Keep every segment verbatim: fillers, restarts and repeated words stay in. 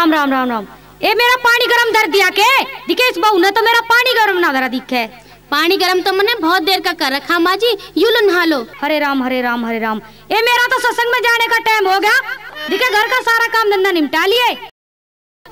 राम राम राम राम। ए मेरा पानी गरम धर दिया के दिखे इस बहू ने तो मेरा पानी गरम ना धरा दिखे। पानी गरम तो मैंने बहुत देर का कर रखा माँ जी, यूं लो नहा लो। हरे राम हरे राम हरे राम। ए मेरा तो सत्संग में जाने का टाइम हो गया, दिखे घर का सारा काम धंधा निपटा लिए।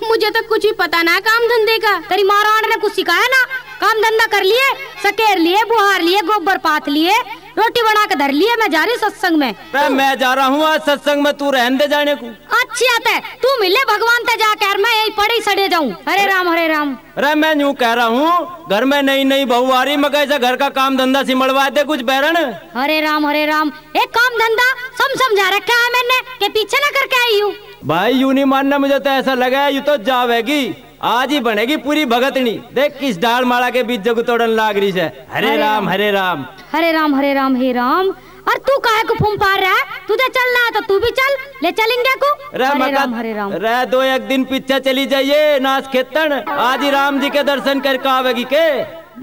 मुझे तो कुछ भी पता ना काम धंधे का, तेरी महारानी ने कुछ सिखाया ना। काम धंधा कर लिए, सकेर लिए, बुहार लिए, गोबर पात लिए, रोटी बना के धर लिए। मैं जा रही सत्संग में। तो मैं जा रहा हूँ आज सत्संग में, तू रहने दे जाने को। अच्छी बात है, तू मिले भगवान ते जाकर मैं यही पड़े सड़े जाऊँ। हरे राम हरे राम। अरे मैं यूँ कह रहा हूँ घर में नई नई बहू आ रही, मगर ऐसा घर का काम धंधा सिमड़वा दे कुछ बैरन। हरे राम हरे राम। एक काम धंधा सम समझा रखा है मैंने के पीछे न करके आई हूँ। भाई यूँ नहीं मानना, मुझे तो ऐसा लगा है यू तो जावेगी, आज ही बनेगी पूरी भगतनी। देख किस डाल माला के बीच जगतोड़न लाग रही है। हरे राम हरे राम हरे राम हरे राम हे राम। और तू काहे को फूम पार रहा है, तुझे चलना है तो तू भी चल, ले चलेंगे को। हरे राम हरे राम। रह दो एक दिन पीछे चली जाइए नाच खेतन, आज ही राम जी के दर्शन करके आवेगी के।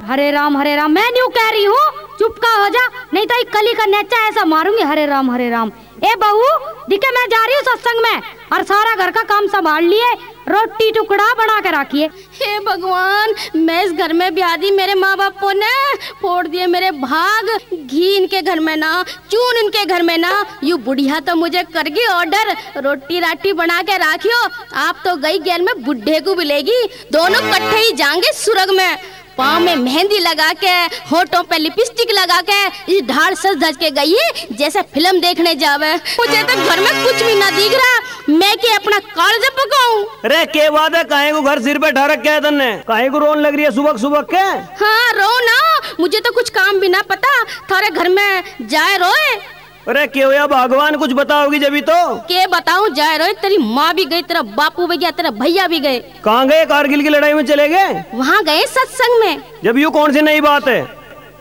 हरे राम हरे राम। मैं न्यू कह रही हूँ चुप का हो जा, नहीं तो एक कली का नेचा ऐसा मारूंगी। हरे राम हरे राम। ए बहू दिखे मैं जा रही हूँ सत्संग में, और सारा घर का काम संभाल लिए, रोटी टुकड़ा बना के रखिए। हे भगवान, मैं इस घर में ब्यादी मेरे माँ बापों ने फोड़ दिए मेरे भाग। घी इनके घर में ना, चून इनके घर में ना। यू बुढ़िया तो मुझे करगी ऑर्डर, रोटी राटी बना के रखियो। आप तो गई गैर में बुढ़े को मिलेगी, दोनों कट्ठे ही जाएंगे सुरग में। पाँव में मेहंदी लगा के, होठों पे लिपस्टिक लगा के, इस ढाल सज धज के गई जैसे फिल्म देखने जावे। मुझे तो घर में कुछ भी ना दिख रहा, मैं के अपना कालजा पकाऊं। अरे के बात है, काहे को घर सिर पे ढा रखा है तन्ने, काहे को रोन लग रही है सुबह सुबह के। हाँ रो ना, मुझे तो कुछ काम भी ना पता, थारे घर में जाए रोए। अरे के होया भगवान, कुछ बताओगी जब ही तो। के बताऊं जाए रोए, तेरी माँ भी गई, तेरा बापू भी गया, तेरा भैया भी गए। कहाँ गए? कारगिल की लड़ाई में चले गए। वहाँ गए सत्संग में। जब यू कौन सी नई बात है,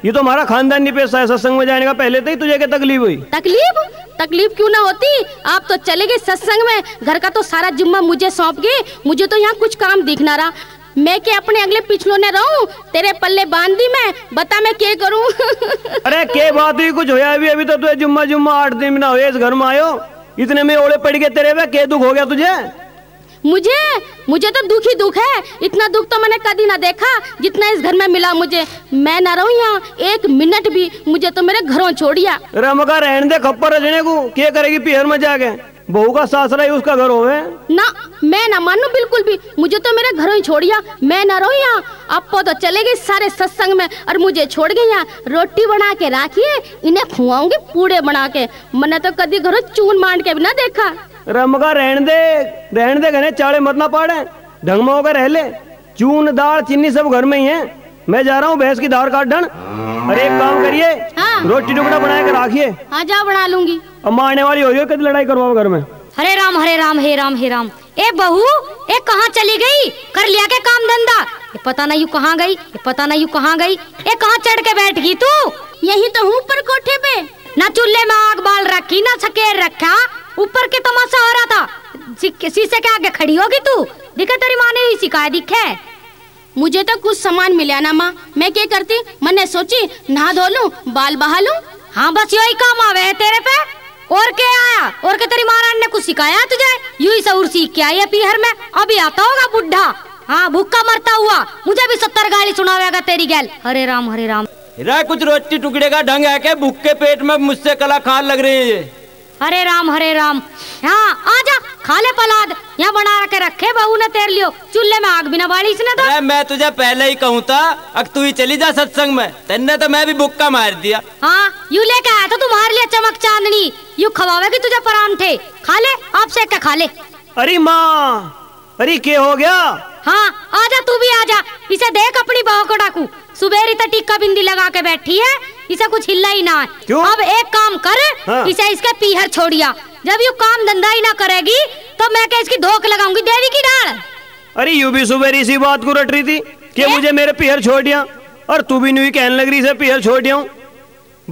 ये तो हमारा खानदानी पेशा है, सत्संग में जाने का पहले तो ही तुझे क्या तकलीफ हुई? तकलीफ तकलीफ क्यों ना होती, आप तो चले गए सत्संग में, घर का तो सारा जिम्मा मुझे सौंप गए। मुझे तो यहाँ कुछ काम दिखना रहा, मैं के अपने अगले पिछलों ने रहूं, तेरे पल्ले बांध दी मैं, बता मैं क्या करूं। अरे के बात हुई, कुछ होया भी? अभी तो तुझे जुम्मा जुम्मा आठ दिन ना हुए इस घर में आयो, इतने में ओले पड़ गए तेरे पे। के दुख हो गया तुझे? मुझे मुझे तो दुख ही दुख है, इतना दुख तो मैंने कभी ना देखा जितना इस घर में मिला मुझे। मैं ना रहूं यहाँ एक मिनट भी, मुझे तो मेरे घरों छोड़िया। रमका रहने दे खप्पर रचने को, क्या करेगी पिहर में जाके, बहू का सासरा ही उसका घर होवे ना। मैं ना मानू बिल्कुल भी, मुझे तो मेरे घरों ही छोड़िया, मैं ना रहूं यहाँ। अपो तो चले गए सारे सत्संग में और मुझे छोड़ गई यहाँ। रोटी बना के रखिए, इन्हें खुआऊंगी पूड़े बना के, मैंने तो कभी घरों चून मांड के भी ना देखा। रमका रहन दे रहन दे, घने चाड़े मत ना पाड़े, ढंग में होकर रह ले। चून दाल चीनी सब घर में ही है, मैं जा रहा हूँ भैंस की धार काट ढन। अरे एक काम करिए, हाँ। रोटी टुकड़ा बना के रखिए। हाँ जा बना लूंगी। अम्मा आने वाली हो रही है, कभी लड़ाई करवाओ घर में। हरे राम हरे राम हे राम हे राम। ए बहू ए कहाँ चली गई, कर लिया के काम धंधा? ये पता नहीं यू कहाँ गई, ये पता नहीं यू कहाँ गई। ए कहाँ चढ़ के बैठ गई तू? यही तो हूँ ऊपर कोठे पे। ना चूल्हे में आग बाल रखी, ना सकेर रखा, ऊपर के तमाशा हो रहा था। शीशे के आगे खड़ी होगी तू, दिखे तेरी माँ ने ही सिखाया दिखे। मुझे तो कुछ सामान मिला ना माँ, मैं क्या करती, मैंने सोची नहा धो लूं, बाल बहा लूं। हाँ बस यही काम आवे है तेरे पे, और क्या आया? और क्या तेरी महारानी ने कुछ सिखाया तुझे? यू ही सऊर सीख के आई है पीहर में, अभी आता होगा बुढ़ा। हाँ भूखा मरता हुआ, मुझे भी सत्तर गाली सुनावेगा तेरी गैल। हरे राम हरे राम। रा कुछ रोटी टुकड़े का ढंग है के, भूखे पेट में मुझसे कला खान लग रही है। हरे राम हरे राम। हाँ आजा खा ले पलाद, यहाँ बना रखे रखे बहू ने तेर लियो, चूल्हे में आग बिना बाली इसने तो। मैं तुझे पहले ही कहूँ था, अब तू ही चली जा सत्संग में, तेने तो मैं भी बुक्का मार दिया। हाँ यू लेके आया था तुम्हारे लिए चमक चांदनी, यू खवावेगी तुझे परांठे, खा ले आप से क्या खा ले। अरे माँ, अरे क्या हो गया? हाँ आजा तू भी आजा, इसे देख अपनी बहू को डाकू, सुबेरी तो टिक्का बिंदी लगा के बैठी है, इसे कुछ हिला ही ना है। क्यों? अब एक काम कर, हाँ। इसे इसके पीहर छोड़िया, जब यू काम धंधा ही ना करेगी तो मैं क्या इसकी धोख लगाऊंगी देवी की डाल। अरे यू भी सुबेरी इसी बात को रट रही थी कि ए? मुझे मेरे पीहर छोड़िया, और तू भी न्यू कहने लग रही इसे पीहर छोड़िया।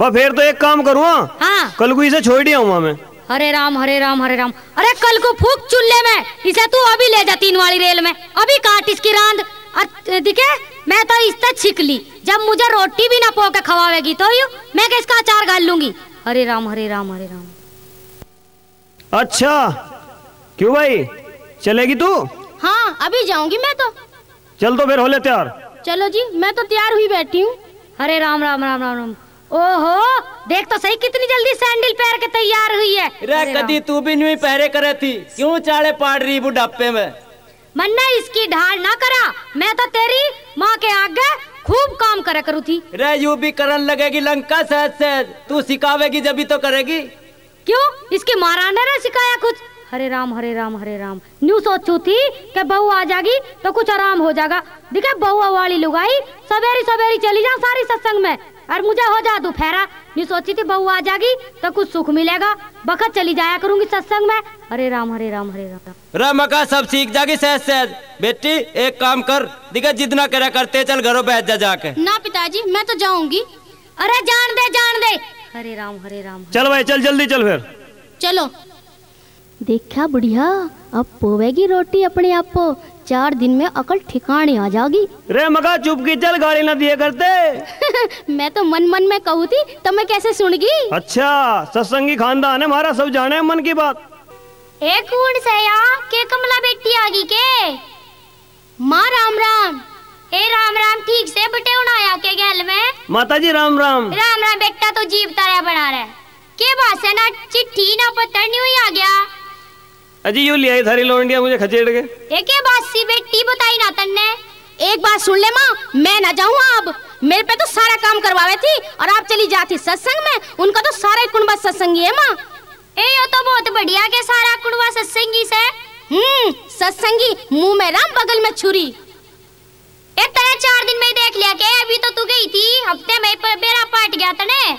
फिर तो एक काम करूँ, हाँ। कल को इसे छोड़िया हुआ मैं। हरे राम हरे राम हरे राम। अरे कल को फूक चूल्हे में, इसे तू अभी ले जा तीन वाली रेल में, अभी काट इसकी रांध। और दिखे मैं तो इस तक छिक ली, जब मुझे रोटी भी ना पो के खवावेगी तो यू मैं इसका अचार घाल लूंगी। हरे राम हरे राम हरे राम। अच्छा क्यों भाई चलेगी तू? हाँ अभी जाऊंगी मैं तो। चल तो फिर हो ले तैयार। चलो जी मैं तो तैयार हुई बैठी हूँ। हरे राम राम राम राम राम। ओहो देख तो सही कितनी जल्दी सैंडल पहन के तैयार हुई है। रे कदी तू भी नहीं पहरे करे थी, क्यों चाड़े पाड़ रही बुढ़ापे में। मन्ना इसकी ढाल ना करा, मैं तो तेरी माँ के आगे खूब काम करा करू थी। रे यू भी करन लगेगी लंका सहज सहज, तू सिखावेगी जब तो करेगी। क्यों इसकी मारा ने सिखाया कुछ। हरे राम हरे राम हरे राम। न्यू सोचू थी कि बहू आ जाएगी तो कुछ आराम हो जाएगा। दिखे बहुआ वाली लुगाई सवेरी सवेरी चली जाऊँ सारी सत्संग में और मुझे हो जा दोपहरा। न्यू सोची थी बहू आ जाएगी तो कुछ सुख मिलेगा, बखत चली जाया करूंगी सत्संग में। हरे राम हरे राम हरे राम। रमका सब सीख जागी सहज सहज। बेटी एक काम कर, दिखे जितना करा करते चल घरों बैठ जा जाके। ना पिताजी मैं तो जाऊंगी। अरे जान दे जान दे। हरे राम हरे राम। चल भाई चल जल्दी चल फिर। चलो देखा बुढ़िया अब पोवेगी रोटी अपने आप को, चार दिन में अकल ठिकाने आ जाएगी। रे मगा चुप की चल, गाली ना दिए करते। मैं तो मन मन में कहूँ थी तो मैं कैसे सुनगी। अच्छा सत्संगी खानदान है हमारा, सब जाने मन की बात। एक कूड़ सया के कमला बेटी आ गई के। माँ राम राम। ए राम राम ठीक से बटे उनाया के गल में। माता जी राम राम। राम राम बेटा तो जीवता रहा बना रहा के बात है ना, चिट्ठी ना पत्थर नहीं आ गया। अजी यू लिया थारी लोंडिया मुझे खचेड़ के। एक बात सी बेटी बताई ना तन्ने। एक बात सुन ले माँ, मैं ना जाऊँ अब, मेरे पे तो सारा काम करवावे थी और आप चली जाती सत्संग में। उनका तो सारा कुंडवा सत्संगी है माँ। ए यो तो बहुत बढ़िया के सारा कुंडवा सत्संगी से। हम्म सत्संगी मुंह में राम बगल में छुरी। ए तेरे चार दिन में देख लिया के, अभी तो तू गई थी हफ्ते में पर बेरा पाट गया तने।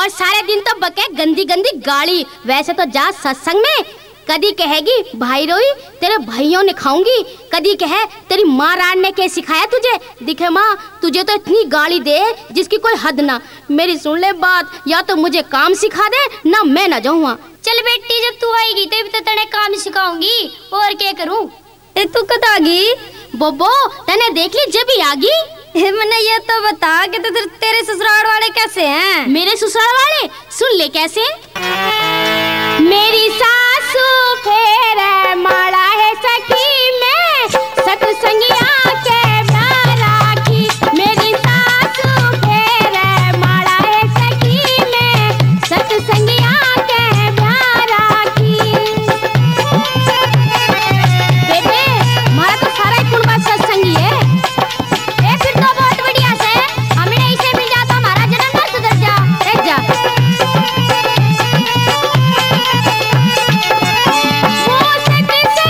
और सारे दिन तो बके गंदी गंदी गाली। वैसे तो जा सत्संग में, कदी कहेगी भाई रोई तेरे भाइयों ने खाऊंगी, कदी कहे तेरी माँ रान ने क्या सिखाया तुझे। दिखे माँ तुझे तो इतनी गाली दे जिसकी कोई हद ना। मेरी सुन ले बात, या तो मुझे काम सिखा दे ना, मैं ना जाऊँगा। चल बेटी जब तू आएगी तभी तो तेरे काम सिखाऊंगी और क्या करूँ। ए तू कद आगी बोबो, तने देख ली जब ही आगी। मैंने ये तो बता कि तो तेरे ससुराल वाले कैसे हैं। मेरे ससुराल वाले सुन ले कैसे। मेरी सासू फेर माला है सखी में सतसंगिया के माला की। मेरी सासू फेर माला है सखी में सतसंगिया के माला की। बेटे हमारा तो सारा ही कुंडवा सत्संगी है। ए फिर तो बहुत बढ़िया से, हमने इसे मिल जाता हमारा जन्म ना सुधर जा। देख जा We'll be right back.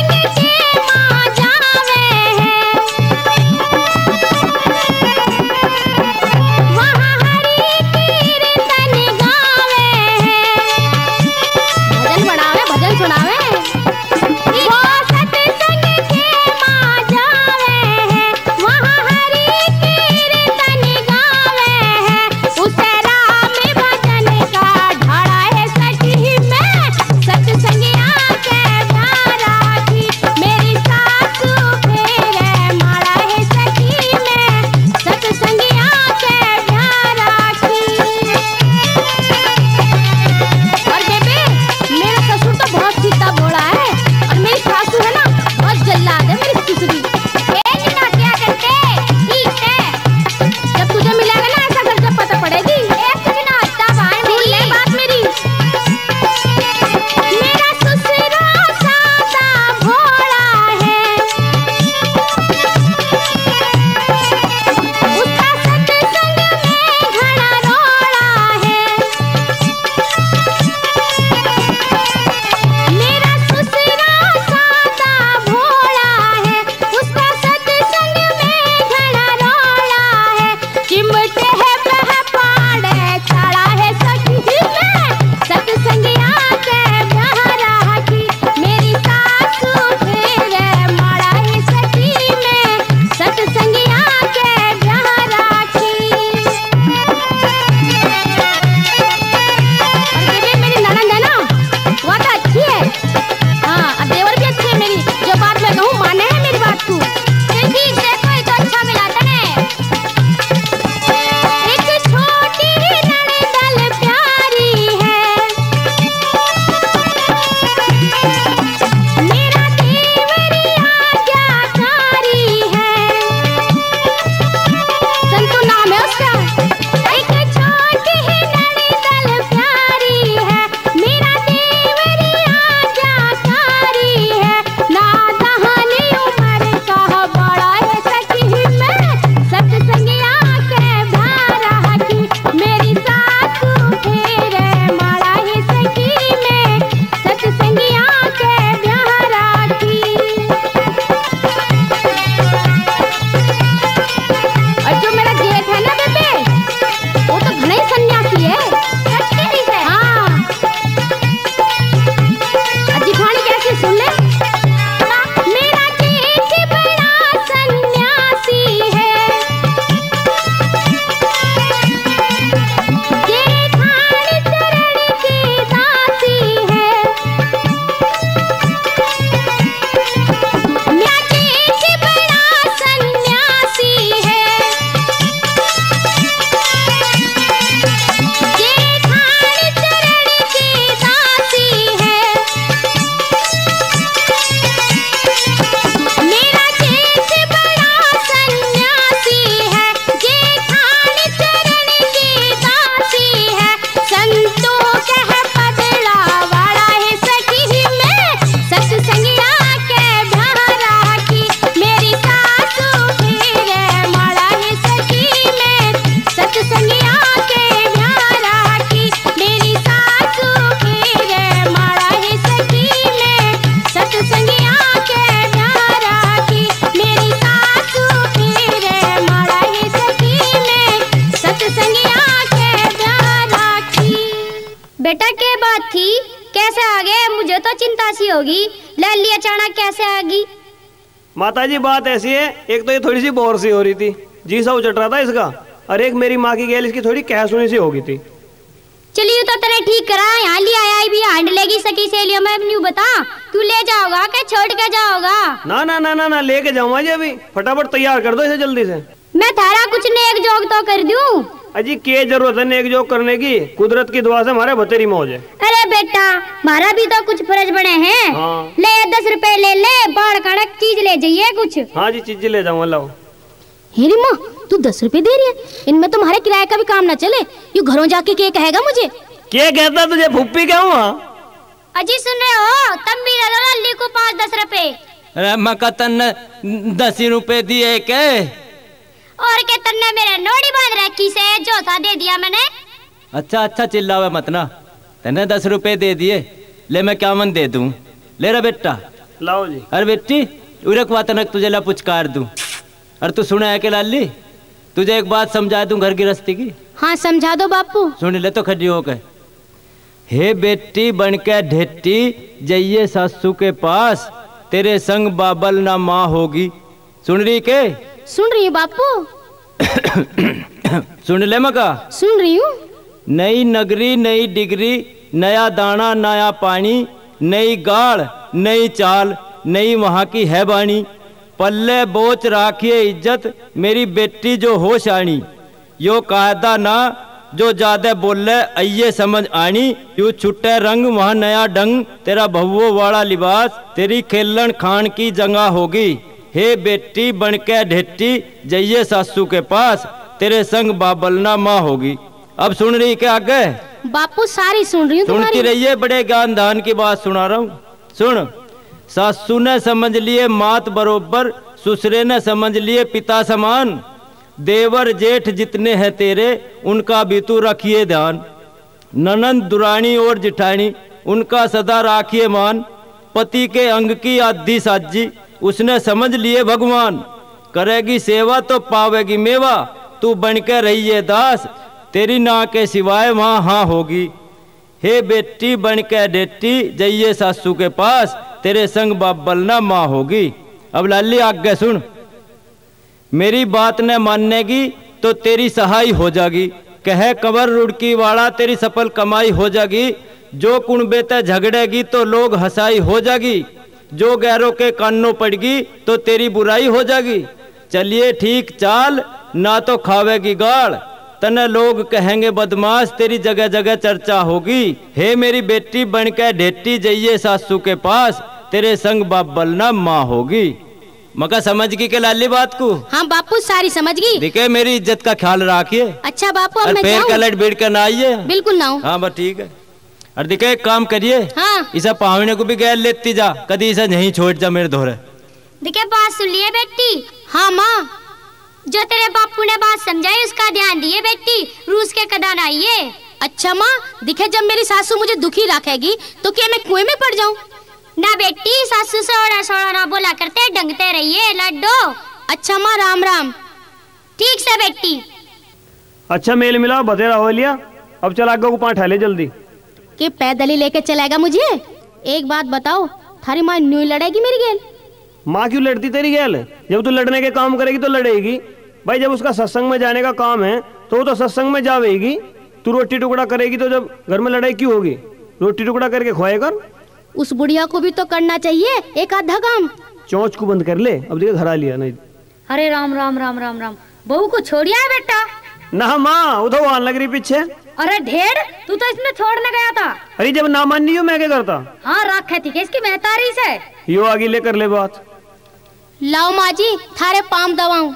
होगी, लाली अचानक कैसे आ गई? माता जी बात ऐसी है, एक तो ये थोड़ी सी बोर सी हो रही थी, जी सा उचट रहा था इसका, और एक मेरी माँ की गैल इसकी थोड़ी कह सुनी सी हो गई थी। चलिए तो तेरे ठीक करा, यहाँ ले आया भी हांड लेगी सकी सहेलियों में, न्यू बता तू ले जाओगा क्या छोड़ के जाओगा? ना ना ना ना ना लेके जाऊंगा जी, अभी फटाफट तैयार कर दो इसे जल्दी से। मैं थारा कुछ नेक जोग तो कर दूं। अजी के जरूरत है नेक जोग करने की, कुदरत की दुआ से हमारे भतेरी मौज है। अरे बेटा हमारा भी तो कुछ फर्ज बने हैं। हाँ। ले दस रुपए ले ले, बाढ़ कड़क चीज ले जाइए कुछ। हाँ जी चीज ले जाऊंगा, लाओ। हेरी माँ तू दस रुपए दे रही है, इनमें तुम्हारे किराए का भी काम ना चले, यू घरों जाके क्या कहेगा मुझे? क्या कहता तुझे फूफी क्या हुआ? अजी सुन रहे हो, तब भी दे दो लल्ली को पाँच दस रुपए। अरे मका तन्ने दस ही रुपए दिए के, और के तन्ने मेरे नोड़ी बांध रखी से जो था दे दिया मैंने। अच्छा अच्छा चिल्लावे मत ना, तन्ने दस रुपए दे दिए, ले मैं क्या मन दे दूं, ले रा बेटा। लाओ जी। अरे बेटी उरक वात नक तुझे ला पुचकार दूं, अरे तू सुना है के लाली तुझे एक बात समझा दूं घर गृहस्थी की। हाँ समझा दो बापू। सुन ले तो खड़ी होकर, हे बेटी बनके ढेटी जइये सासू के पास, तेरे संग बाबल ना माँ होगी। सुन रही के? सुन रही बापू। सुन ले मका? सुन रही हूँ। नई नगरी नई डिग्री, नया दाना नया पानी, नई गाड़ नई चाल, नई वहाँ की है बानी, पल्ले बोच राखिए इज्जत मेरी बेटी जो होश आनी, यो कायदा ना जो ज्यादा बोले आइये समझ आनी, यू छुट्टे रंग वहाँ नया ढंग, तेरा भव्वो वाला लिबास तेरी खेलन खान की जगह होगी। हे बेटी बनके ढेटी जइये सासू के पास, तेरे संग बाबलना माँ होगी। अब सुन रही क्या आगे? बापू सारी सुन रही हूँ। सुनती रहिए, बड़े ज्ञान धान की बात सुना रहा हूँ। सुन, सासू ने समझ लिए मात बरोबर, ससुरे ने समझ लिए पिता समान, देवर जेठ जितने हैं तेरे उनका भी तू रखिए ध्यान, ननंद दुरानी और जिठानी उनका सदा राखिए मान, पति के अंग की आधी साजी उसने समझ लिए भगवान, करेगी सेवा तो पावेगी मेवा, तू बनके रहिए दास तेरी ना के सिवाय वहाँ हाँ होगी। हे बेटी बनके डेटी जइये सासू के पास, तेरे संग बाबलना माँ होगी। अब लाली आगे सुन, मेरी बात न माननेगी तो तेरी सहाय हो जागी, कहे कबर रुड़की वाला तेरी सफल कमाई हो जागी, जो कुणबे ते झगड़ेगी तो लोग हंसाई हो जागी, जो गैरों के कानों पड़गी तो तेरी बुराई हो जागी, चलिए ठीक चाल ना तो खावेगी गाड़, तने लोग कहेंगे बदमाश तेरी जगह जगह चर्चा होगी। हे मेरी बेटी बनके ढेटी जाइए सासू के पास, तेरे संग बाबलना माँ होगी। मका समझ गई के लाली बात को? हाँ बापू सारी समझ गई। देखे मेरी इज्जत का ख्याल रखिए। अच्छा बापू अब मैं पैर कलट बीड़ कर ना आइए। बिल्कुल ना। हाँ बस ठीक है। और देखे एक काम करिए। हाँ। इसे पावने को भी गैर लेती जा, कभी इसे नहीं छोड़ जा मेरे धोरे। देखे बात सुन लिए बेटी? हाँ माँ, जो तेरे बापू ने बात समझाई उसका ध्यान दिए बेटी, रूस के कदा ना आइए। अच्छा माँ, दिखे जब मेरी सासू मुझे दुखी रखेगी तो क्या मैं कुएं में पड़ जाऊँ? ना बेटी, सासू से ओड़ा सोड़ा ना बोला करते, डंगते रहिए लड्डो। अच्छा माँ राम राम। ठीक से बेटी। अच्छा मेल मिला बतेरा हो लिया, अब चल आगे को पाँच ले जल्दी। के पैदल ही लेके चलेगा मुझे? एक बात बताओ, थारी माँ न्यू लड़ेगी मेरी गैल? माँ क्यों लड़ती तेरी गैल? जब तू लड़ने के काम करेगी तो लड़ेगी भाई, जब उसका सत्संग में जाने का काम है तो वो तो सत्संग में जावेगी, तू रोटी टुकड़ा करेगी तो जब घर में लड़ाई क्यों होगी? रोटी टुकड़ा करके खुआएगा। उस बुढ़िया को भी तो करना चाहिए एक आधा काम। चोंच को बंद कर ले, अब देखे घर आ लिया नहीं। अरे राम राम राम राम राम, बहू को छोड़िया है बेटा? ना माँ, वो तो वहाँ लग रही पीछे। अरे ढेर, तू तो इसमें छोड़ने गया था। अरे जब ना मान नहीं हो मैं क्या करता? हाँ राख है थी इसकी महतारी से। यो आगे ले कर ले बात। लाओ माँ जी थारे पाँव दबाऊं।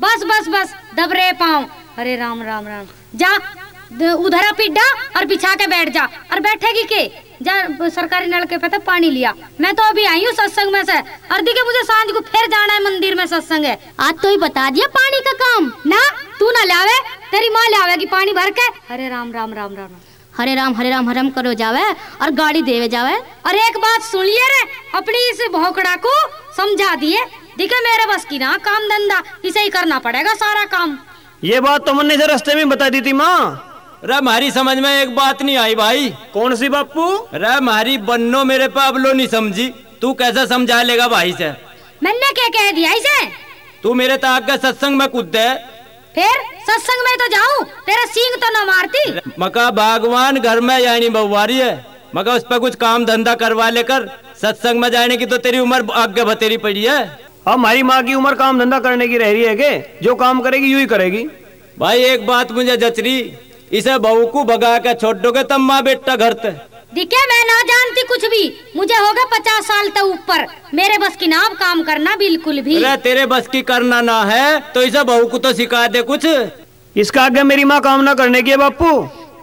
बस बस बस दब रहे पाँव। अरे राम राम राम, जा उधरा पिड्डा और बिछा के बैठ जा, और बैठेगी के जा सरकारी नल के पे पानी लिया। मैं तो अभी आई हूँ सत्संग में से, और दिखे मुझे सांझ को फिर जाना है मंदिर में सत्संग है। आज तो ही बता दिया पानी का काम। ना तू ना लावे, तेरी माँ लावेगी पानी भर के। हरे राम राम राम राम, हरे राम हरे राम हरम करो जावे और गाड़ी देवे जावे। और एक बात सुनिए रे, अपनी इस भोकड़ा को समझा दिए, दिखे मेरे बस की ना काम धंधा, इसे ही करना पड़ेगा सारा काम। ये बात तो मैंने रस्ते में बता दी थी माँ, रे हमारी समझ में एक बात नहीं आई भाई। कौन सी बापू? रे हमारी बन्नो मेरे पाबलो नहीं समझी, तू कैसा समझा लेगा भाई से? मैंने क्या कह दिया इसे? तू मेरे ताक के सत्संग में कूद दे। फिर सत्संग में तो जाऊँ, तेरा सींग तो न मारती। मका भगवान घर में यानी बउवारी है, मगर उस पर कुछ काम धंधा करवा लेकर सत्संग में जाने की तो तेरी उम्र आगे बतेरी पड़ी है। हमारी माँ की उम्र काम धंधा करने की रह रही है के? जो काम करेगी यूं ही करेगी। भाई एक बात मुझे जचरी, इसे बहू को भगा के छोड़ दोगे तब माँ बेटा घर ते दिखे। मैं ना जानती कुछ भी, मुझे होगा पचास साल तक ऊपर, मेरे बस की नाम काम करना बिल्कुल भी। अरे तेरे बस की करना ना है तो इसे बहू को तो सिखा दे कुछ। इसका आगे मेरी माँ काम ना करने की है बापू।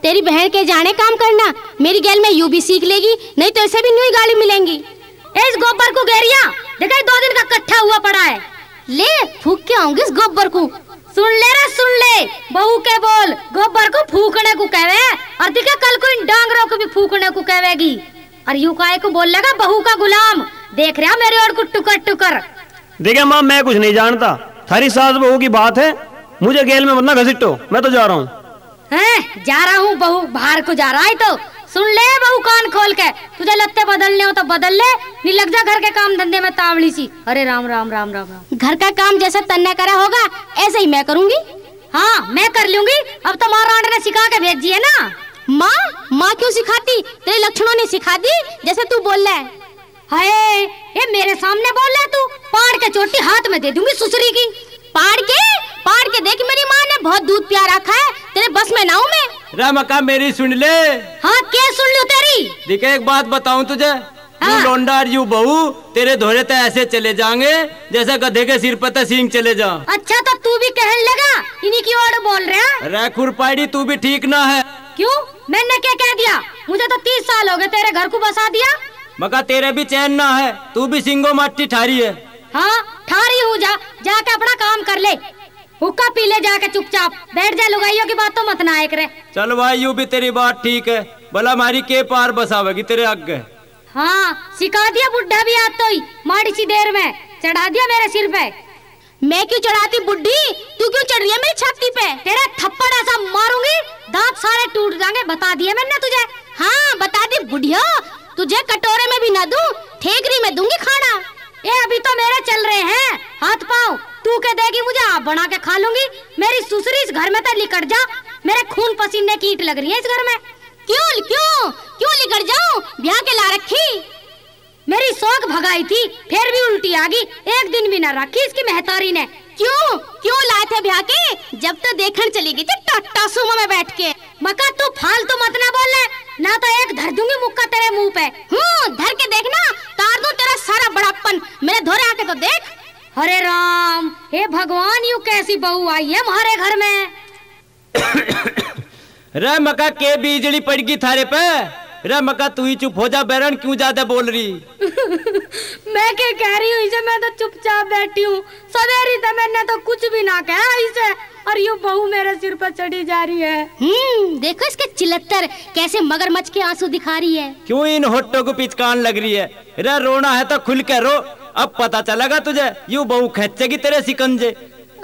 तेरी बहन के जाने काम करना, मेरी गैल में यू भी सीख लेगी, नहीं तो ऐसे भी नई गाली मिलेंगी। इस गोबर को घेरिया देखा दो दिन का कट्ठा हुआ पड़ा है, ले फूक के आऊंगी इस गोबर को। सुन ले रे सुन ले, बहू के बोल गोबर को फूकने को कहवे, और देखा कल को इन डांगरों को भी फूकने को कहवेगी। और यू काय को बोल लगा बहू का गुलाम, देख रहा मेरे और को टुकर टुकर। देखे माँ मैं कुछ नहीं जानता, थारी सास बहू की बात है, मुझे गैल में मत घसीटो, मैं तो जा रहा हूँ। है जा रहा हूँ, बहू बाहर को जा रहा है तो सुन ले बहू कान खोल के, तुझे लत्ते बदलने हो तो बदल ले, नहीं लग जा घर के काम धंधे में तावली सी। अरे राम राम राम राम राम। घर का काम जैसा तन्ने करा होगा ऐसे ही मैं करूँगी। हाँ मैं कर लूँगी, अब तो माँ रांड ने सिखा के भेजी है ना। माँ माँ क्यों सिखाती, तेरे लक्षणों ने सिखा दी जैसे तू बोल रहा है। हाय ये मेरे सामने बोल रहा है तू, पाड़ के चोटी हाथ में दे दूंगी सुसरी की। पाड़ के पाड़ के देख मेरी माँ ने बहुत दूध पिया रखा है, तेरे बस में ना हूँ मैं। रामका मेरी सुन ले। हाँ क्या सुन लूँ तेरी? देख एक बात बताऊँ तुझे, तू लौंडा यू बहू तेरे धोरे तो ऐसे चले जाएंगे जैसे गधे के सिर पर सींग चले जा। अच्छा तो तू भी कहने लगा इन्हीं की ओर बोल रहे हैं। खुरपाड़ी तू भी ठीक ना है। क्यों मैंने क्या कह दिया? मुझे तो तीस साल हो गए तेरे घर को बसा दिया, मका तेरे भी चैन ना है, तू भी सिंगो माटी ठारी है। हाँ ठारी हूँ, जा जाके अपना काम कर ले, हुक्का पी ले जाके चुपचाप, बैठ जा लुगाइयों की बात तो मत ना एक रे। चल भाई यू भी तेरी बात ठीक है, भला हमारी के पार बसावेगी तेरे आगे। हाँ सिखा दिया बुढ़ा भी आज तो ही, माड़ी सी देर में चढ़ा दिया मेरे सिर पे। मैं क्यों चढ़ाती बुढ़ी, तू क्यों चढ़ रही है मेरी छाती पे? तेरा थप्पड़ ऐसा मारूंगी दांत सारे टूट जाएंगे, बता दिया मैंने तुझे। हाँ बता दी बुढ़िया, तुझे कटोरे में भी न दूं ठेकरी में दूंगी खाना। ये अभी तो मेरे चल रहे हैं हाथ पाँव, तू के देगी मुझे आप बना के खा लूंगी। मेरी सुसरी इस घर में तो लिकड़ जा, मेरे खून पसीने की कीट लग रही है इस घर में। क्यों क्यों क्यों लिकड़ जाऊं, ब्याह के ला रखी, मेरी शौक भगाई थी फिर भी उल्टी आ गई, एक दिन भी ना रखी इसकी मेहतारी ने। क्यों क्यों लाए थे ब्याह के? जब तो देखने चली गई थी टाटा सुमो में बैठ के। मका तू फालतू मत ना बोल ले, ना तो एक धर दूंगी मुक्का तेरे मुंह पे। हूँ धर के देखना तार दूं तेरा सारा बड़ापन, मेरे धोरे आके तो देख। हरे राम हे भगवान यू कैसी बहू आई है हमारे घर में। रे मका के बिजली पड़ गई थारे पे। रे मका तू ही चुप हो जा, बैरन क्यों ज्यादा बोल रही? मैं क्या कह रही हूँ इसे, मैं तो चुपचाप बैठी हूँ, सवेरी तो मैंने तो कुछ भी ना कहा इसे, और यू बहू मेरे सिर पर चढ़ी जा रही है। हम्म देखो इसके चिलत्तर कैसे मगरमच्छ के आंसू दिखा रही है। क्यों इन होठों को पिचकान लग रही है? रे रोना है तो खुल के रो, अब पता चलेगा तुझे यू बहू खेचेगी तेरे सिकंजे।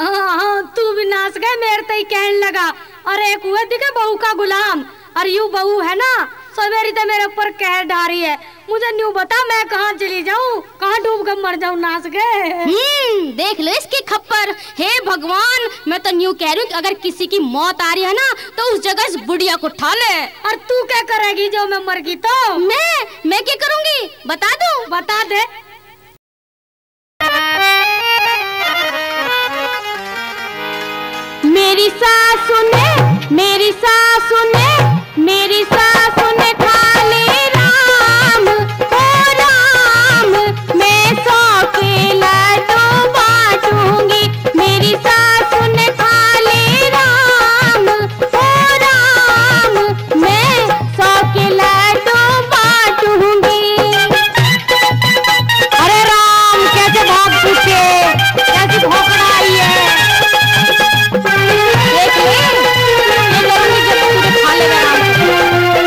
हाँ तू भी नाच गए, मेरे तो ही कहने लगा और एक हुए दिखे बहू का गुलाम, और यू बहू है ना सवेरी तो मेरे ऊपर कहर डारी है। मुझे न्यू बता मैं कहाँ चली जाऊँ, कहाँ डूब कर मर जाऊँ नाच गए। हम्म देख लो इसकी खप्पर। हे भगवान मैं तो न्यू कह रही हूँ कि अगर किसी की मौत आ रही है ना तो उस जगह इस बुढ़िया को उठा ले। और तू क्या करेगी जो मैं मर गई तो? मैं मैं क्या करूँगी बता दो? बता दे। मेरी सासु ने मेरी सासु ने मेरी सासु ने ठाले राम ओ राम, मैं सौ के लड्डू बांटूंगी। मेरी सासु ने ठाले राम ओ राम, मैं सौ के लड्डू बांटूंगी। अरे राम कैसे भाग पूछे, कैसी भोकड़ आई है। देख ले, ये लड़की जब पूरे खाले में आती है।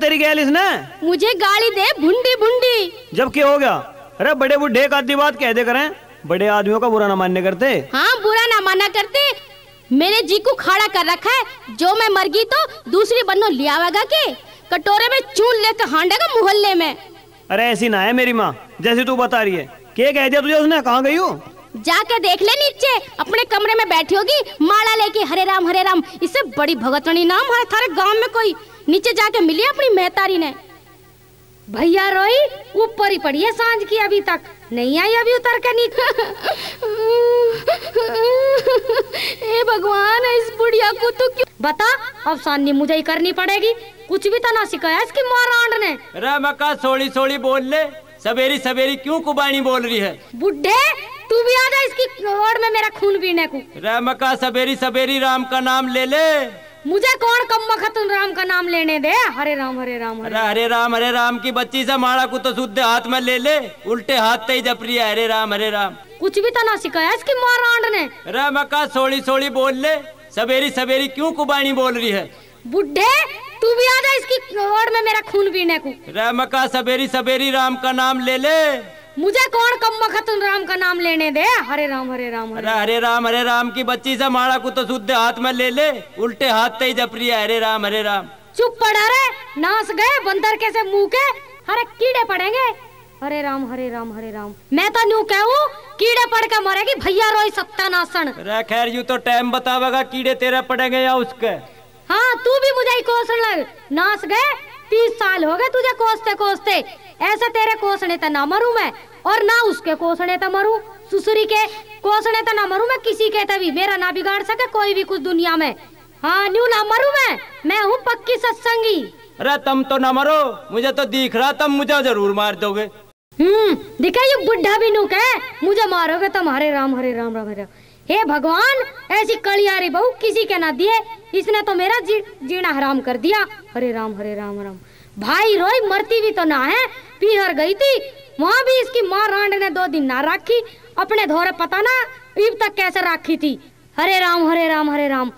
तेरी गैल इसने मुझे गाली दे भुंडी भुंडी जब क्या हो गया। अरे बड़े बूढ़े एक आधी बात कह दे करें, बड़े आदमियों का बुरा ना मानने करते। हाँ बुरा ना माना करते, मेरे जी को खाड़ा कर रखा है। जो मैं मर गई तो दूसरी बन्नो लियावागा के कटोरे में चून लेकर हांडेगा मोहल्ले में। अरे ऐसी ना है मेरी माँ जैसी तू बता रही है। क्या कह दिया तुझे उसने, कहाँ गई हो? जाके देख ले, नीचे अपने कमरे में बैठी होगी माला लेके हरे राम हरे राम। इससे बड़ी भगतनी नाम है थारे गाँव में कोई। नीचे जाके मिली अपनी मेहतारी ने। भैया रोई ऊपर ही पड़ी है सांझ की, अभी तक नहीं आई, अभी उतर के नीचे। ए भगवान इस बुढ़िया को तो क्यों बता, अब सानी मुझे ही करनी पड़ेगी। कुछ भी तो ना सिखाया इसकी मारांड ने। अरे मैं का सोली सोली बोल ले, सवेरी सवेरी क्यों कुबानी बोल रही है? बुढ़े तू भी आ जा इसकी होड़ में मेरा खून पीने को। राम का सवेरी सवेरी राम का नाम ले ले। मुझे कौन कम्मा खतुन राम का नाम लेने दे। हरे राम हरे राम हरे हरे राम हरे राम की बच्ची से माड़ा को तो शुद्ध हाथ में ले ले, उल्टे हाथ से ही जप रही है हरे राम हरे राम। कुछ भी तो ना सिखाया इसकी माँ रांड ने। राम का सोड़ी सोड़ी बोल ले, सवेरी सवेरी क्यों कुबानी बोल रही है? बुढ़े तू भी आ जा इसकी होड़ में मेरा खून पीने को। राम का सवेरी सवेरी राम का नाम ले ले। मुझे कौन कम्मा खतुन राम का नाम लेने दे। हरे राम हरे राम हरे हरे राम हरे राम की बच्ची से माड़ा को तो शुद्ध हाथ में ले ले, उल्टे हाथ से ही जपरी है हरे राम हरे राम। चुप पड़ा रे, नाच गए बंदर कैसे मुँह के, हरे कीड़े पड़ेंगे। हरे राम हरे राम हरे राम। मैं तो न्यू कहूँ कीड़े पड़ के मरेगी भैया रोई सत्तानासन। खैर यू तो टाइम बतावेगा कीड़े तेरा पड़ेंगे या उसके। हाँ तू भी मुझे ही कोसने लग, नाच गए। तीस साल हो गए तुझे कोसते कोसते, ऐसे तेरे कोसने तो ना मरूं मैं और ना उसके कोसने तो मरूं, सुसुरी के कोसने तो ना मरूं मैं, किसी के तभी मेरा ना बिगाड़ सके कोई भी कुछ दुनिया में। हाँ न्यू ना मरूं मैं, मैं हूँ पक्की सत्संगी। अरे तुम तो ना मरो, मुझे तो दिख रहा तुम मुझे जरूर मार दोगे। हम्म दिखे ये बुढ़ा भी नुक है, मुझे मारोगे तुम। हरे राम हरे राम राम हरे राम। हे भगवान ऐसी कलियारी बहू किसी के ना दिए, इसने तो मेरा जी, जीना हराम कर दिया। हरे राम हरे राम राम। भाई रोई मरती भी तो ना है, पीहर गई थी वहाँ भी इसकी माँ रांड ने दो दिन ना रखी, अपने धोरे पता ना इब तक कैसे रखी थी। हरे राम हरे राम हरे राम।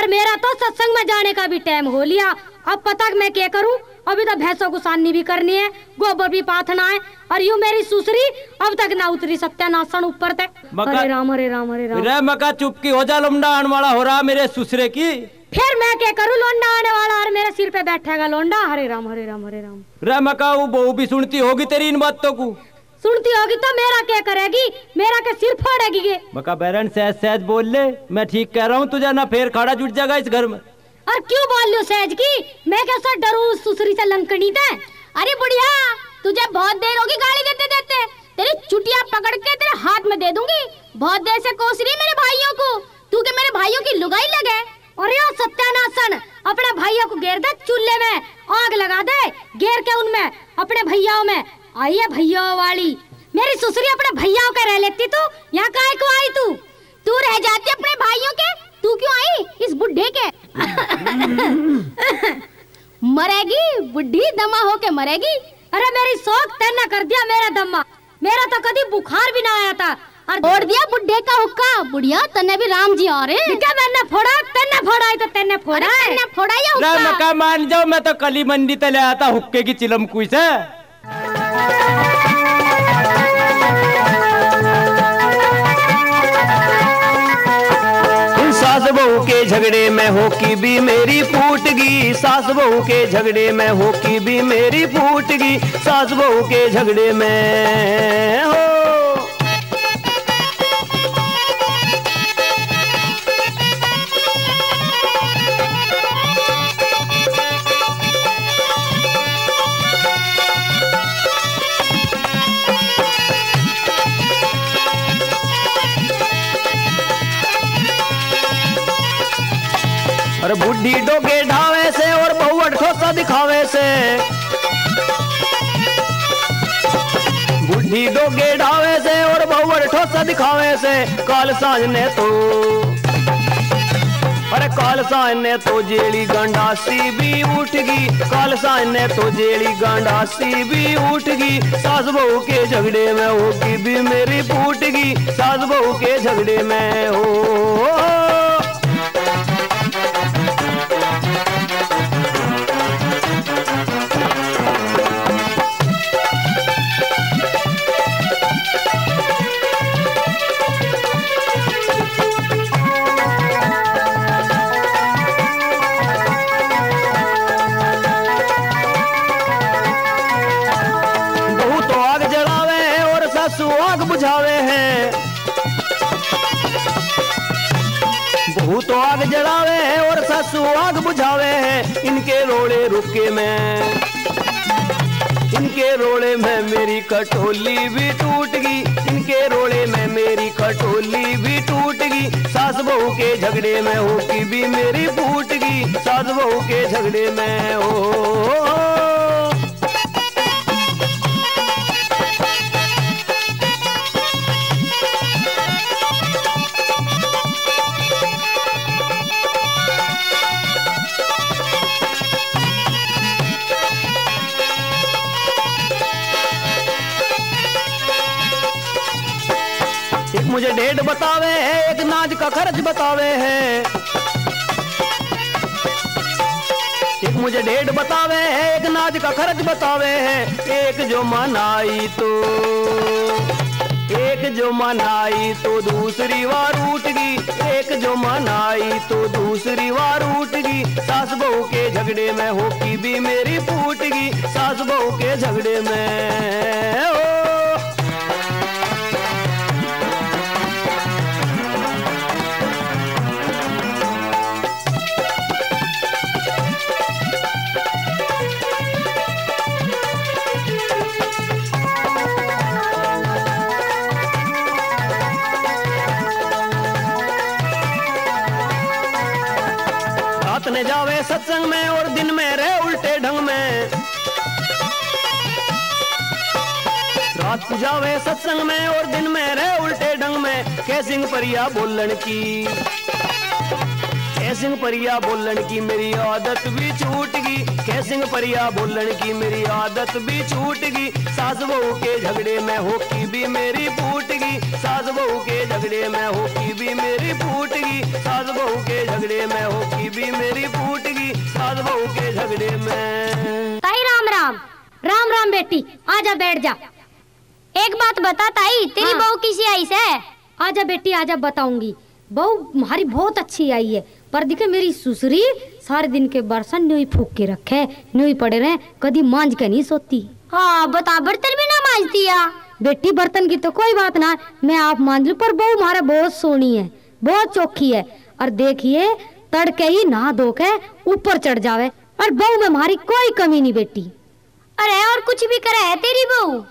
और मेरा तो सत्संग में जाने का भी टाइम हो लिया, अब पता मैं क्या करूँ। अभी तो भैंसों को साननी भी करनी है, गोबर भी पाथना है, और यू मेरी सुसरी अब तक ना उतरी सत्यानाशन ऊपर तक। हरे राम हरे राम हरे राम। रे मका चुपकी हो जा, लोंडा आने वाला हो रहा मेरे सुसरे की। फिर मैं क्या करूँ, लोंडा आने वाला और मेरे सिर पे बैठेगा लोंडा। हरे राम हरे राम हरे राम। रे मका वो बहू भी सुनती होगी तेरी इन बातों को, सुनती होगी तो मेरा क्या करेगी, मेरा के सिर फोड़ेगी। मका बैरन सहज सहज बोल ले, मैं ठीक कह रहा हूँ तुझे ना फिर खाड़ा जुट जाएगा इस घर में। और क्यों बोल लियो सहज की, मैं कैसा डरू सुसरी से लंकनी थे। अरे बुढ़िया तुझे बहुत देर होगी गाली देते देते, तेरी चुटिया पकड़ के तेरे हाथ में दे दूंगी। बहुत देर से कोस रही मेरे भाइयों को तू के मेरे भाइयों की लुगाई लगे। अरे ओ सत्यानाशन, अपने भाइयों को घेर दे, चूल्हे में आग लगा दे, घेर के उनमें अपने भैयाओं में आई है भैया वाली। मेरी सुसरी अपने भैयाओं के रह लेती, तू यहाँ काहे को आई, तू तू रह जाती अपने भाइयों के, तू क्यों आई इस बुढ़े के। मरेगी बुढ़ी दमा होके मरेगी। अरे मेरी शौक तैरना कर दिया मेरा दमा, मेरा तो कभी बुखार भी ना आया था और फोड़ दिया बुढ़े का हुक्का। बुढ़िया तन्ने भी राम जी आ रहे, क्या मैंने फोड़ा तन्ने फोड़ा है तो तन्ने फोड़ा है, तन्ने फोड़ा या हुक्का। ना मका मान जाओ, मैं तो कली मंडी तले आया था हुक्के की चिलम कुई से। सास बहू के झगड़े में होकी भी मेरी फूटगी, सास बहू के झगड़े में होकी भी मेरी फूटगी, सास बहू के झगड़े में हो। अरे बुढ़ी डोके ढावे से और बहुवट खोसा दिखावे से, बुढ़ी डोके ढावे से और बहुवट खोसा दिखावे से, काल सांझ ने तो अरे काल सांझ ने तो जेली गंडासी भी उठगी, काल सांझ ने तो जेली गंडासी भी उठगी, सास बहू के झगड़े में होगी भी मेरी फूटगी, सास बहू के झगड़े में हो। तो आग जलावे हैं और सासू आग बुझावे हैं, इनके रोड़े रुके में इनके रोड़े में मेरी कटोली भी टूटगी, इनके रोड़े में मेरी कटोली भी टूटगी, सास बहू के झगड़े में होगी भी मेरी फूटगी, सास बहू के झगड़े में हो। एक मुझे डेट बतावे है, एक नाज का खर्च बतावे है। एक मुझे डेट बतावे है, एक नाज का खर्च बतावे है। एक जो मनाई तो एक जो मनाई तो दूसरी बार उठ गई। एक जो मनाई तो दूसरी बार उठ गई। सास बहू के झगड़े में होकी भी मेरी फूट गई। सास बहू के झगड़े में रात ने जावे सत्संग में और दिन में रहे उल्टे ढंग में। रात को जावे सत्संग में और दिन में रहे उल्टे ढंग में। कै सिंह परिया बोलन की कै सिंह परिया बोलन की मेरी आदत भी छूट गई। कै सिंह परिया बोलन की मेरी आदत भी छूट गई। सास बहू के झगड़े में होकी भी मेरी फूट गई। सास बहू के झगड़े में होकी भी मेरी फूट गई। सास बहू के झगड़े में होकी भी मेरी फूट गई। सास बहू के झगड़े में। ताई राम राम राम राम बेटी, आजा बैठ जा। एक बात बता ताई, तेरी बहू किसी आई से? आजा बेटी आजा, बताऊंगी। बहू हमारी बहुत अच्छी आई है, पर देखे मेरी सुसरी सारे दिन के बरसन न्यू फूक के रखे, न्यू पड़े रहे, कभी मांझ के नहीं सोती। हाँ बता, बर्तन भी ना मांझ दिया? बेटी बर्तन की तो कोई बात ना, मैं आप मान लू, पर बहू हमारा बहुत सोनी है, बहुत चौखी है। और देखिए तड़के ही नहा धो के ऊपर चढ़ जावे, और बहू में हमारी कोई कमी नहीं बेटी। अरे और कुछ भी करे है तेरी बहू?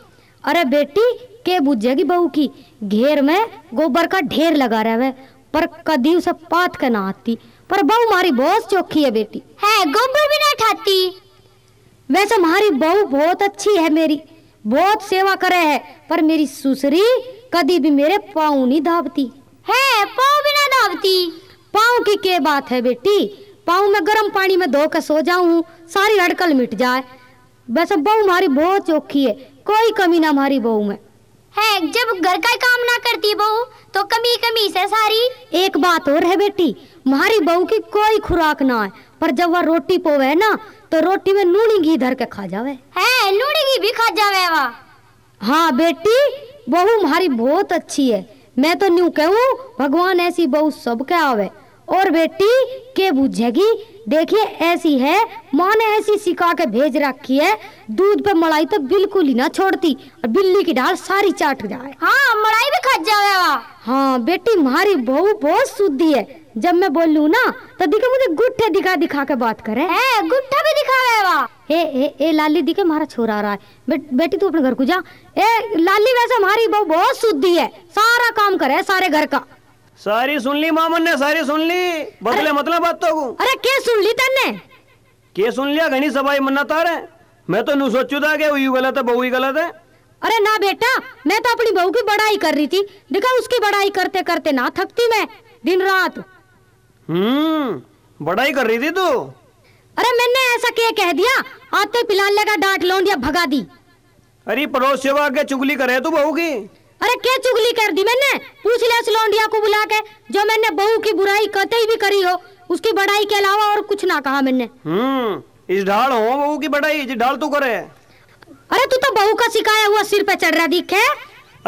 अरे बेटी के बुझेगी बहू की, घेर में गोबर का ढेर लगा रहा है, पर कदी उसे पात के ना आती। पर बहू हमारी बहुत चौखी है बेटी, है गोबर भी ना उठाती। वैसे हमारी बहू बहुत अच्छी है, मेरी बहुत सेवा करे है, पर मेरी सुसरी कदी भी मेरे पाँव नहीं दाबती है। पाँव भी ना दाबती? पाँव की क्या बात है बेटी, पाँव में गर्म पानी में धो के सो जाऊं, सारी हड़कल मिट जाए। वैसे बहू हमारी बहुत चौखी है, कोई कमी ना हमारी बहू में है। जब घर का काम ना करती बहू तो कमी कमी से सारी। एक बात और है बेटी, हमारी बहू की कोई खुराक ना है, पर जब वह रोटी पोवे ना तो रोटी में लूणी घी धर के खा जावे है। लूणी घी भी खा जावे वाह। हाँ बेटी बहू हमारी बहुत अच्छी है, मैं तो न्यू कहूँ भगवान ऐसी बहू सबके आवे। और बेटी के बुझेगी देखिए ऐसी है, माँ ने ऐसी सिखा के भेज रखी है, दूध पे मलाई तो बिल्कुल ही ना छोड़ती, और बिल्ली की डाल सारी चाट जाए। हाँ मलाई भी खा जावे वाह। हाँ बेटी हमारी बहू बहुत शुद्धि है, जब मैं बोलूँ ना तो दिखे मुझे गुट्ठे दिखा दिखा के बात करे है, गुट्ठा भी दिखा रहे वाह। ए, ए, ए लाली दिखे हमारा छोरा आ रहा है, बे, बेटी तू अपने घर को जा। ए लाली वैसे हमारी बहू बहुत शुद्धि है, सारा काम करे सारे घर का। सारी सुन ली मामन ने, सारी सुन ली, बदले मतलब बात तो। अरे के सुन ली तन्ने? के सुन लिया घनी सबाई मन्नतार है। मैं तो नु सोचू था के हुई गलत है, बहू ही गलत है। अरे ना बेटा, मैं तो अपनी बहू की बड़ाई कर रही थी, देखा उसकी बड़ाई करते करते ना थकती मैं दिन रात। हम्म बड़ाई कर रही थी तू? अरे मैंने ऐसा क्या कह दिया, आते पिलान लगा डांट लौंड या भगा दी। अरे पड़ोस सेवा के चुगली करे तू बहू की? अरे क्या चुगली कर दी मैंने, पूछ ले उस लौंडिया को बुला के, जो मैंने बहू की बुराई कतई भी करी हो, उसकी बड़ाई के अलावा और कुछ ना कहा मैंने। हम्म इस ढाल हो बहू की बड़ाई, इस ढाल तू करे। अरे तू तो बहू का सिखाया हुआ सिर पे चढ़ रहा दिखे।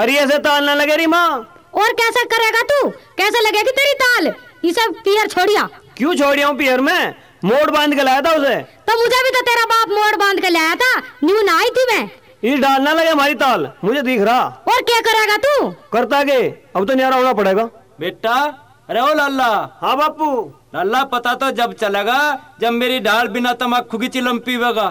अरे ऐसे ताल ना लगे रही माँ। और कैसा करेगा तू, कैसे लगेगी तेरी ताल? ये सब पियर छोड़िया? क्यों छोड़िया हूँ पियर में, मोड़ बांध के लाया था उसे। तो मुझे भी तो तेरा बाप मोड़ बांध के लाया था, न्यू ना आई थी मैं। ये डालना लगे हमारी ताल, मुझे दिख रहा। और क्या करेगा तू? करता के अब तो न्यारा होना पड़ेगा बेटा। अरे ओ लाला। हाँ बापू। लाला पता तो जब चलेगा जब मेरी डाल बिना तमाकू की चिलम पीवेगा।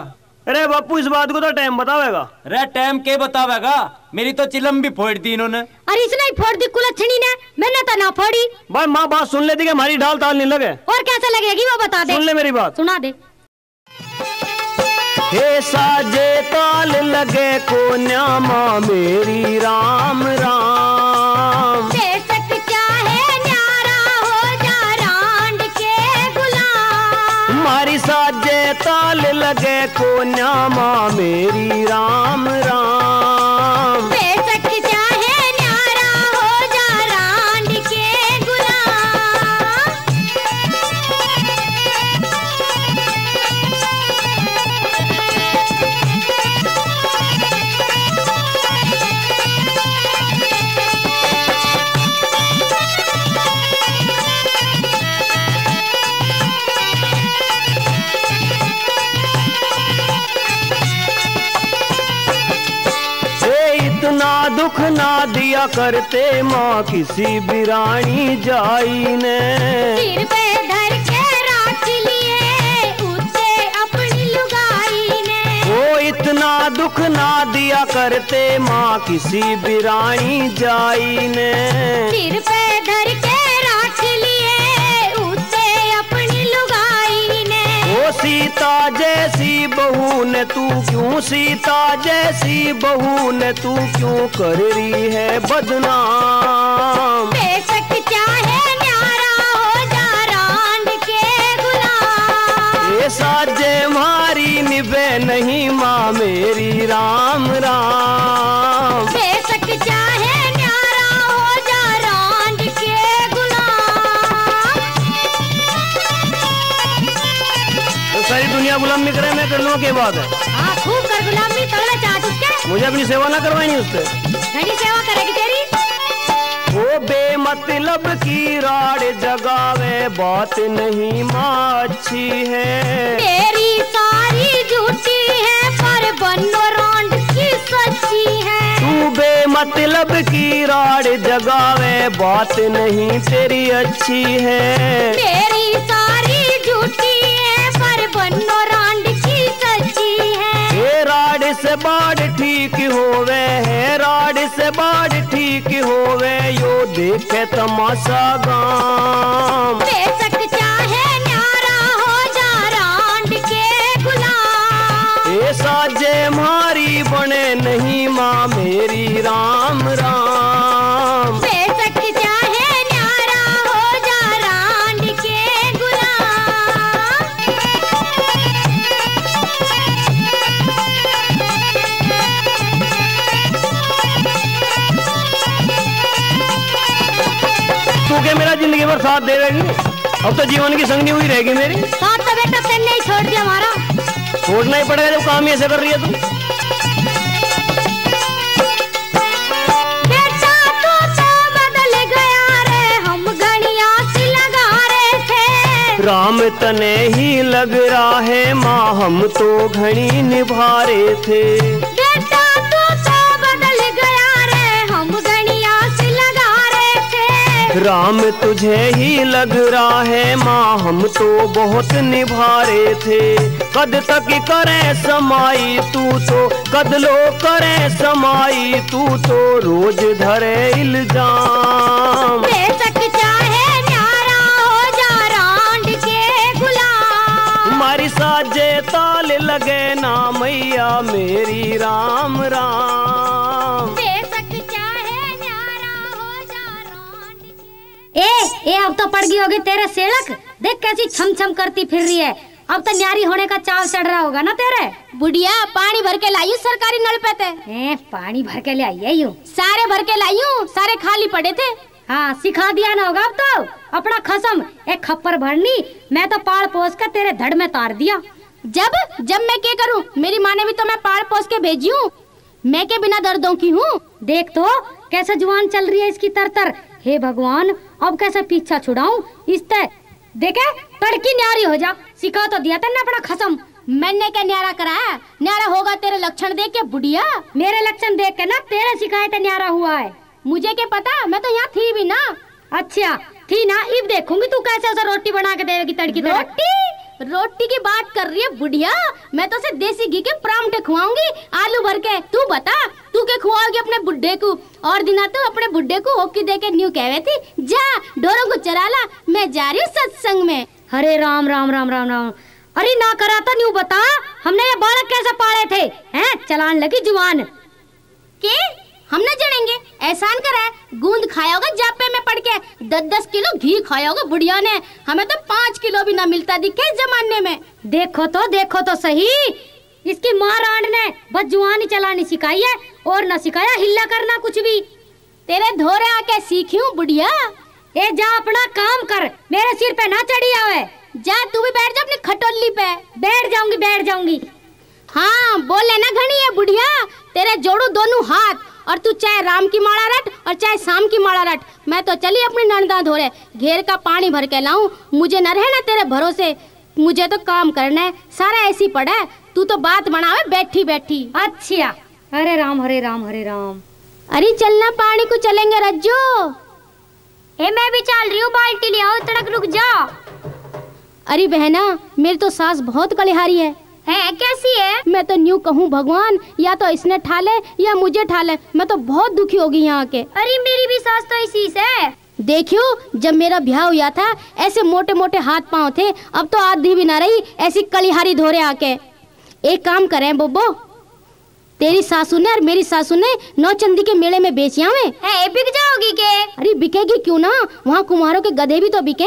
अरे बापू इस बात को तो टाइम बतावेगा। अरे टाइम के बतावेगा, मेरी तो चिलम भी फोड़ दी इन्होंने। अरे इसने फोड़ दी कुलच्छनी ने, मैंने तो ना फोड़ी। भाई माँ बात सुन लेती, हमारी ढाल ताल नहीं लगे। और कैसे लगेगी वो बता दे। सुन ले मेरी बात, सुना दे। हे साजे ताल लगे कोन्या माँ मेरी राम राम। हमारी साजे ताल लगे कोन्या माँ मेरी राम राम। बेशक चाहे न्यारा हो जा ना दुख ना दिया करते माँ किसी बिरानी जाई ने। सिर पे धर के राख लिए उसे अपनी लुगाई ने। वो इतना दुख ना दिया करते माँ किसी बिरानी जाई ने। सिर पे धर के राख लिए उसे अपनी लुगाई ने। वो सीता जैसी बहू ने तू क्यों, सीता जैसी बहू ने तू क्यों कर रही है बदनाम। बेशक चाहे न्यारा हो जा रांड के गुलाम। ये साजे मारी निभे नहीं माँ मेरी राम राम। बेशक चाहे न्यारा हो जा रांड के गुलाम। तो सारी दुनिया गुलामी करे मैं कर लूँ के बाद है। खूब कर गुलामी तगड़ा चाट उसके। मुझे अपनी सेवा ना करवानी उससे। घड़ी सेवा करेगी तेरी। वो बेमतलब की राड़ जगावे बात नहीं माँ अच्छी है। तेरी सारी झूठी है पर बनो रांड की सच्ची है। तू बेमतलब की राड़ जगावे बात नहीं तेरी अच्छी है। तेरी सारी झूठी है पर बनो रांड की सच्ची है। राड से बाढ़ ठीक होवे है, राड से बाढ़ ठीक होवे यो देखे तमाशा गांव। बेशक चाहे न्यारा हो जा रांड के गुलाम। ये साजे मारी बने नहीं माँ मेरी राम राम। बेशक चाहे न्यारा हो जा रांड के गुलाम। के मेरा जिंदगी भर साथ दे रहेगी, अब तो जीवन की संगी हुई रहेगी मेरी। साथ तो बेटा से नहीं छोड़ दिया हमारा। छोड़ना ही पड़ेगा जब काम ही ऐसे कर रही है तू। बेटा तू तो बदल गया रे, हम घड़िया सी लगा रहे थे। राम तने ही लग रहा है माँ, हम तो घड़ी निभा रहे थे। बेटा तू तो बदल गया रे, हम घड़िया सी लगा रहे थे। राम तुझे ही लग रहा है माँ, हम तो बहुत निभा रहे थे। कद तक करे समाई तू तो, कद लो करे समाई तू तो रोज धरे इल्जाम। बेशक चाहे न्यारा हो जा रांड के गुलाम। तुम्हारी साजे ताल लगे ना मैया मेरी राम राम। ए ए अब तो पड़ गई होगी तेरे सेलक, देख कैसी छम छम करती फिर रही है। अब तो न्यारी होने का चाव चढ़ रहा होगा ना तेरे। बुढ़िया पानी भर के लायू सरकारी नल पे थे। ए, पानी भर के ले आई यूँ। सारे भर के लायू, सारे खाली पड़े थे। हाँ सिखा दिया ना होगा अब तो अपना खसम। एक खप्पर भरनी मैं तो पाल पोस कर तेरे धड़ में तार दिया। जब जब मैं क्या करूँ, मेरी माँ ने भी तो मैं पाल पोस के भेजी हूँ। मैं के बिना दर्दों की हूँ। देख तो कैसे जुबान चल रही है इसकी तरतर। हे भगवान अब कैसे पीछा छुड़ाऊं इससे। देखे तड़की न्यारी हो जा। सिखा तो दिया तेने अपना खसम। मैंने क्या न्यारा कराया, न्यारा होगा तेरे लक्षण देख के बुढ़िया। मेरे लक्षण देख के ना तेरे सिखाए तो न्यारा हुआ है। मुझे क्या पता, मैं तो यहाँ थी भी ना। अच्छा थी ना, इब देखूंगी तू कैसे उसे रोटी बना के देगी तड़की। रोटी रोटी की बात कर रही है बुढ़िया, मैं तो उसे देसी घी के परांठे खुआऊंगी आलू भर के। तू बता तू के खुआओगी अपने बुड्ढे को। और दिना तो अपने बुड्ढे को होकी दे के न्यू कहवे थी, जा डोरों को चरा ला, मैं जा रही हूँ सत्संग में। हरे राम राम राम राम राम। अरे ना करा तो न्यू बता, हमने ये बालक कैसे पाले थे हैं। चलान लगी जुबान के, हम न जड़ेंगे। एहसान करा है, गूंद खाया होगा जापे में पड़ के। दस दस किलो घी खाया होगा बुढ़िया ने, हमें तो पाँच किलो भी ना मिलता दिखे जमाने में। देखो तो देखो तो सही, इसकी माँ रांड ने बस जुआनी चलानी सिखाई है और ना सिखाया हिला करना कुछ भी। तेरे धोरे आके सीखी हूँ बुढ़िया। ए जा अपना काम कर, मेरे सिर पे ना चढ़ी आवे। जा तू भी बैठ जा अपनी खटोली पे। बैठ जाऊंगी बैठ जाऊंगी। हाँ बोले ना घनी है बुढ़िया, तेरे जोड़ू दोनों हाथ। और तू चाहे राम की माला रट और चाहे शाम की माला रट, मैं तो चली अपनी नंदा धोरे घेर का पानी भर के लाऊं। मुझे न रहना तेरे भरोसे, मुझे तो काम करना है। सारा ऐसी पड़ा है, तू तो बात बनावे बैठी बैठी। अच्छा हरे राम हरे राम हरे राम। अरे चलना पानी को चलेंगे रज्जू। ए मैं भी चल रही हूँ, बाल्टी ले आओ, तड़क रुक जा। अरे बहना मेरी तो सास बहुत कलिहारी है। है कैसी है? मैं तो न्यू कहूँ भगवान, या तो इसने ठाले या मुझे ठाले, मैं तो बहुत दुखी होगी यहाँ के। अरे मेरी भी सास तो इसी से। देखियो जब मेरा ब्याह हुआ था ऐसे मोटे मोटे हाथ पांव थे, अब तो आधी भी ना रही ऐसी कलिहारी धोरे आके। एक काम करें बोबो, तेरी सासू ने और मेरी सासू ने नौचंदी के मेले में बेचिया में है, बिक जाओगी के? अरे बिकेगी क्यों ना, वहाँ कुम्हारों के गधे भी तो बिके।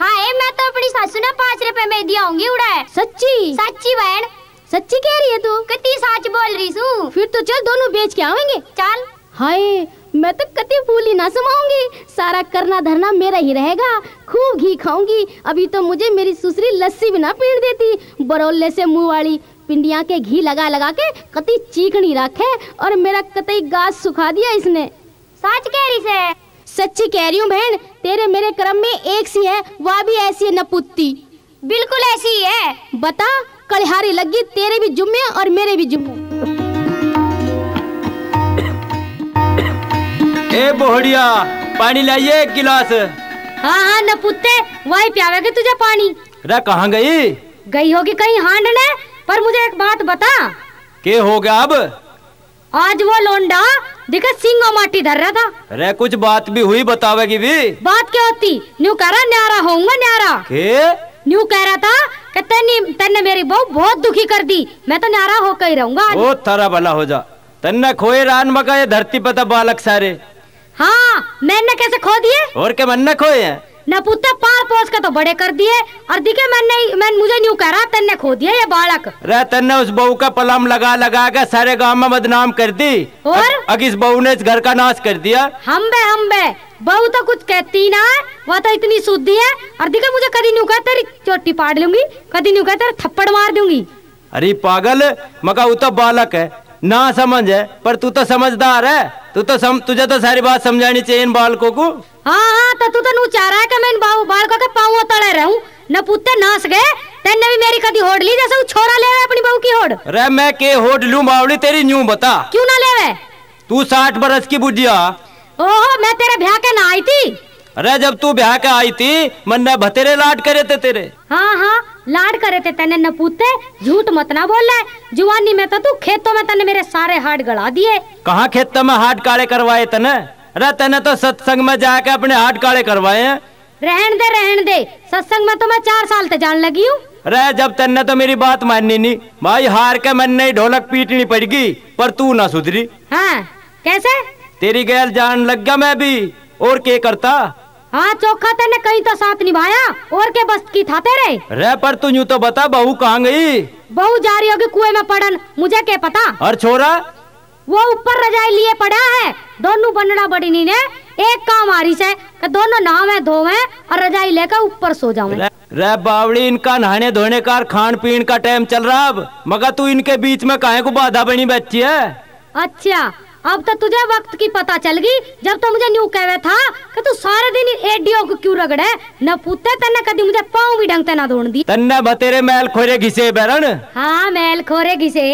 हाँ ए, मैं तो अपनी सासू ने पाँच रुपए में दिया होंगी उड़ाए। सच्ची? सच्ची बहन, सच्ची कह रही है तू? कितनी साच बोल रही सू। फिर तो चल दोनों बेच के आवेंगे। चल। हाय मैं तो कति फूली ना समाऊंगी, सारा करना धरना मेरा ही रहेगा, खूब घी खाऊंगी। अभी तो मुझे मेरी सुसरी लस्सी भी ना पीट देती, बरौले से मुँह वाली पिंडिया के घी लगा लगा के कति चीकनी रखे, और मेरा कतई गास सुखा दिया इसने। सच कह रही से? सच्ची कह रही हूँ बहन, तेरे मेरे क्रम में एक सी है, वह भी ऐसी है नपुत्ती। बिल्कुल ऐसी है। बता कलिहारी लगी, तेरे भी जुम्मे और मेरे भी जुम्मे। ए बोहड़िया पानी लाइए गिलास। हाँ हाँ नपुत्ते, वही प्यावेगे तुझे पानी। अरे कहाँ गई? गई होगी कहीं हांडने। पर मुझे एक बात बता। के हो गया अब? आज वो लोंडा देखा सिंह और माटी धर रहा था। अरे कुछ बात भी हुई, बतावेगी भी। बात क्या होती? न्यू कह रहा न्यारा होऊंगा न्यारा। के? न्यू कह रहा था कि तेने तेने मेरी बहू बहुत दुखी कर दी, मैं तो न्यारा होकर ही रहूंगा। वो थारा भला हो जा, तन्ना खोए रान मका ये धरती पता बालक सारे। हाँ मैंने कैसे खो दिए? और के मन न खोए हैं नपुत्ता, पार पोस का तो बड़े कर दिए, और दिखे मैंने मैं मुझे न्यू कह रहा तन्ने खो दिया ये बालक। रे तन्ने उस बहू का पलाम लगा लगा के सारे गांव में बदनाम कर दी, और अग इस बहू ने इस घर का नाश कर दिया। हम बे हम बे बहू तो कुछ कहती ना, वह तो इतनी शुद्धि है, और दिखे मुझे कभी न्यू कह तेरी चोटी पाड़ लूंगी, कभी न्यू कह तेरे थप्पड़ मार दूंगी। अरे पागल मका वो तो बालक है ना समझ है, पर तू तो समझदार है, तू तो सम, तुझे तो सारी बात समझानी चाहिए इन बालकों को। हाँ हाँ तो तू तो नू चाह रहा है कि मैं इन बालकों के पाँव तले रहूं। नपुत्ते नास गए, तन्ने भी मेरी कदी होड़ ली जैसे वो छोरा ले रहा है अपनी बहू की होड़। अरे मैं के होड़ लूं बावड़ी तेरी, न्यू बता क्यों ना ले रहा? तू साठ बरस की बुढ़िया। ओहो मैं तेरे ब्याह के ना आई थी। अरे जब तू ब्याह के आई थी मन्ने भतेरे लाड करे थे तेरे। हाँ हाँ लाड करे थे तेने नपुत्ते, झूठ मत ना बोल रहे। जुवानी में तो तू खेतों में तने मेरे सारे हाथ गड़ा दिए। कहाँ खेतों में हाथ काले करवाए तने? अरे तने तो सत्संग में जाके अपने हाथ काले करवाए हैं। रहन दे रहन दे, सत्संग में तो मैं चार साल तक जान लगी हूँ। अरे जब तने तो मेरी बात माननी नहीं भाई, हार के मन नहीं ढोलक पीटनी पड़गी, पर तू ना सुधरी। हाँ कैसे? तेरी गैल जान लग गया मैं भी, और क्या करता। हाँ चोखा तेने कहीं तो साथ निभाया, और के बस की था तेरे। रे पर तू यूँ तो बता बहू कहाँ गई? बहू जा रही होगी कुएं में पड़न, मुझे क्या पता। और छोरा? वो ऊपर रजाई लिए पड़ा है, दोनों बनड़ा बड़ी नी ने एक काम आ रही से कि दोनों नहावे धोवे और रजाई लेकर ऊपर सो जावे। रे, रे बावड़ी इनका नहाने धोने का खान पीन का टाइम चल रहा, अब मगर तू इनके बीच में काहे को बाधा बनी बैठी है। अच्छा अब तो तुझे वक्त की पता चल गई, जब तो मुझे न्यू कहवे था कि तू सारे दिन एडियो को क्यों रगड़े। नपुत्ते तन्ने कदी मुझे पाँव भी ढंग से ना धोन दी। तन्ने बतेरे मैल खोरे घिसे बैरन। हाँ मैल खोरे घिसे।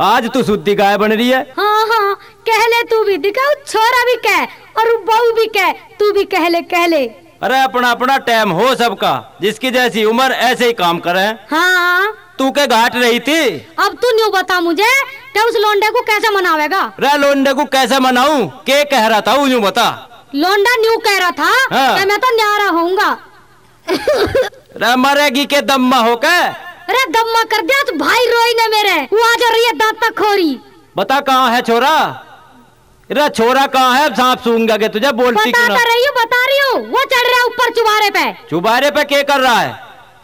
आज तू सुद्धी गाय बन रही है। हाँ हाँ कह ले तू भी, दिखा छोरा भी कह और बहू भी कह, तू भी कह ले कह ले। अरे अपना अपना टाइम हो सबका, जिसकी जैसी उम्र ऐसे ही काम करे। हाँ तू के घाट रही थी। अब तू न्यू बता मुझे कि उस लोंडे को कैसे मनावेगा। रे लोंडे को कैसे मनाऊं? के कह रहा था न्यू बता? लोंडा न्यू कह रहा था हाँ। कि मैं तो न्यारा होऊंगा। रे मरेगी के दम्मा होके। अरे दम्मा कर दिया तो भाई रोई ने मेरे, वो आज रही है दांत तक खोरी। बता कहाँ है छोरा? अरे छोरा कहाँ है? सांप सूंगा के तुझे बोलती क्यों? बता रही हूँ बता रही हूँ, वो चढ़ रहा है ऊपर चुबारे पे। चुबारे पे क्या कर रहा है?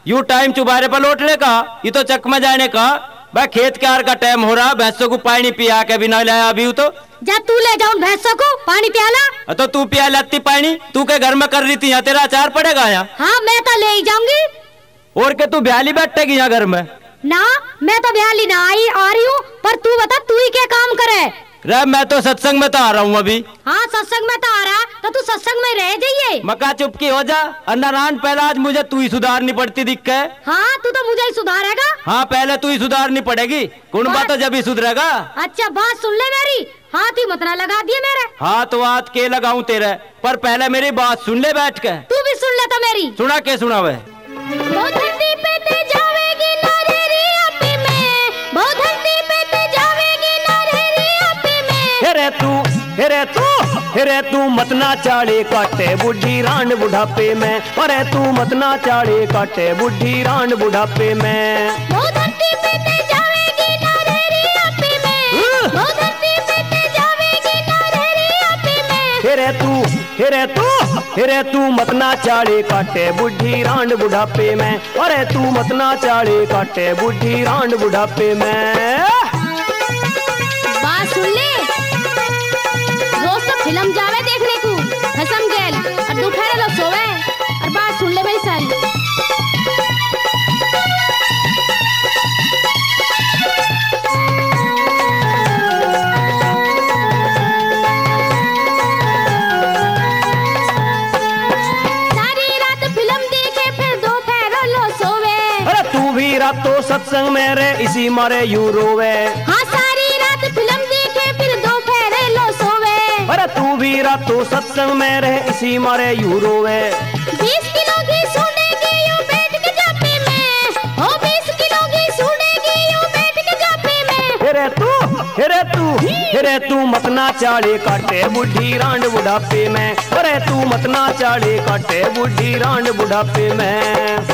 यू टाइम चुबारे पर लौटने का, ये तो चकमा जाने का। भाई खेत के आर का टाइम हो रहा, भैंसों को पानी पिया के बिना लाया अभी तो। जा तू ले जाऊँ भैंसों को पानी पियाला। तो तू पिया लाती पानी, तू के घर में कर रही थी, यहाँ तेरा अचार पड़ेगा यहाँ। हाँ मैं तो ले ही जाऊंगी। और के तू ब्याली बैठेगी यहाँ घर में? ना मैं तो ब्याली ना आई आ रही हूँ, पर तू बता तू ही क्या काम करे। रे मैं तो सत्संग में तो आ रहा हूँ अभी। हाँ सत्संग में तो आ रहा तो तू सत्संग में रह जाइए। मका चुपकी हो जा। नारायण पहले आज मुझे तू ही सुधारनी पड़ती दिख है। हाँ तू तो मुझे ही सुधारेगा। हाँ पहले तू ही सुधारनी पड़ेगी, कुंडबा तो जब ही सुधरेगा। अच्छा बात सुन ले मेरी, हाथ ही मतना लगा दिए मेरे। हाथ तो हाथ के लगाऊं तेरे, पर पहले मेरी बात सुन ले बैठ के। तू भी सुन ले तो मेरी। सुना के सुना वे हेरे तू हेरे तू हेरे तू मतना चाड़े काटे बुढ़ी रान बुढ़ापे में। अरे तू मतना चाड़े काटे बुढ़ी रान बुढ़ापे में। वो धरती पे ते जावेगी ना रेरी आपे में। वो धरती पे ते जावेगी ना रेरी आपे में। हेरे तू हेरे तू हेरे तू मतना चाड़े काटे बुढ़ी रान बुढ़ापे में। अरे तू मतना चाड़े काटे बुढ़ी रान बुढ़ापे में। बात सुन ले फिल्म जावे देखने को हसम गेल और दुठहरे लोग सोवे। और बात सुन ले भाई सारी। सारी रात फिल्म देखे फिर दोपहर लो सोवे। अरे तू भी रातों सत्संग में रे इसी मारे यू रोवे। हाँ सारी रात फिल्म देखे फिर दोपहर लो सोवे। अरे तू भी रातों सत्संग में रह इसी मारे यूरो में। बीस किलो की सुनेगी यू बैठ के जापे में। ओ बीस किलो की सुनेगी यू बैठ के जापे में। हेरे तू हेरे तू हेरे तू मतना चाड़े काटे बुढ़ी रांड बुढ़ापे में। अरे तू मतना चाड़े काटे बुढ़ी रांड बुढ़ापे में।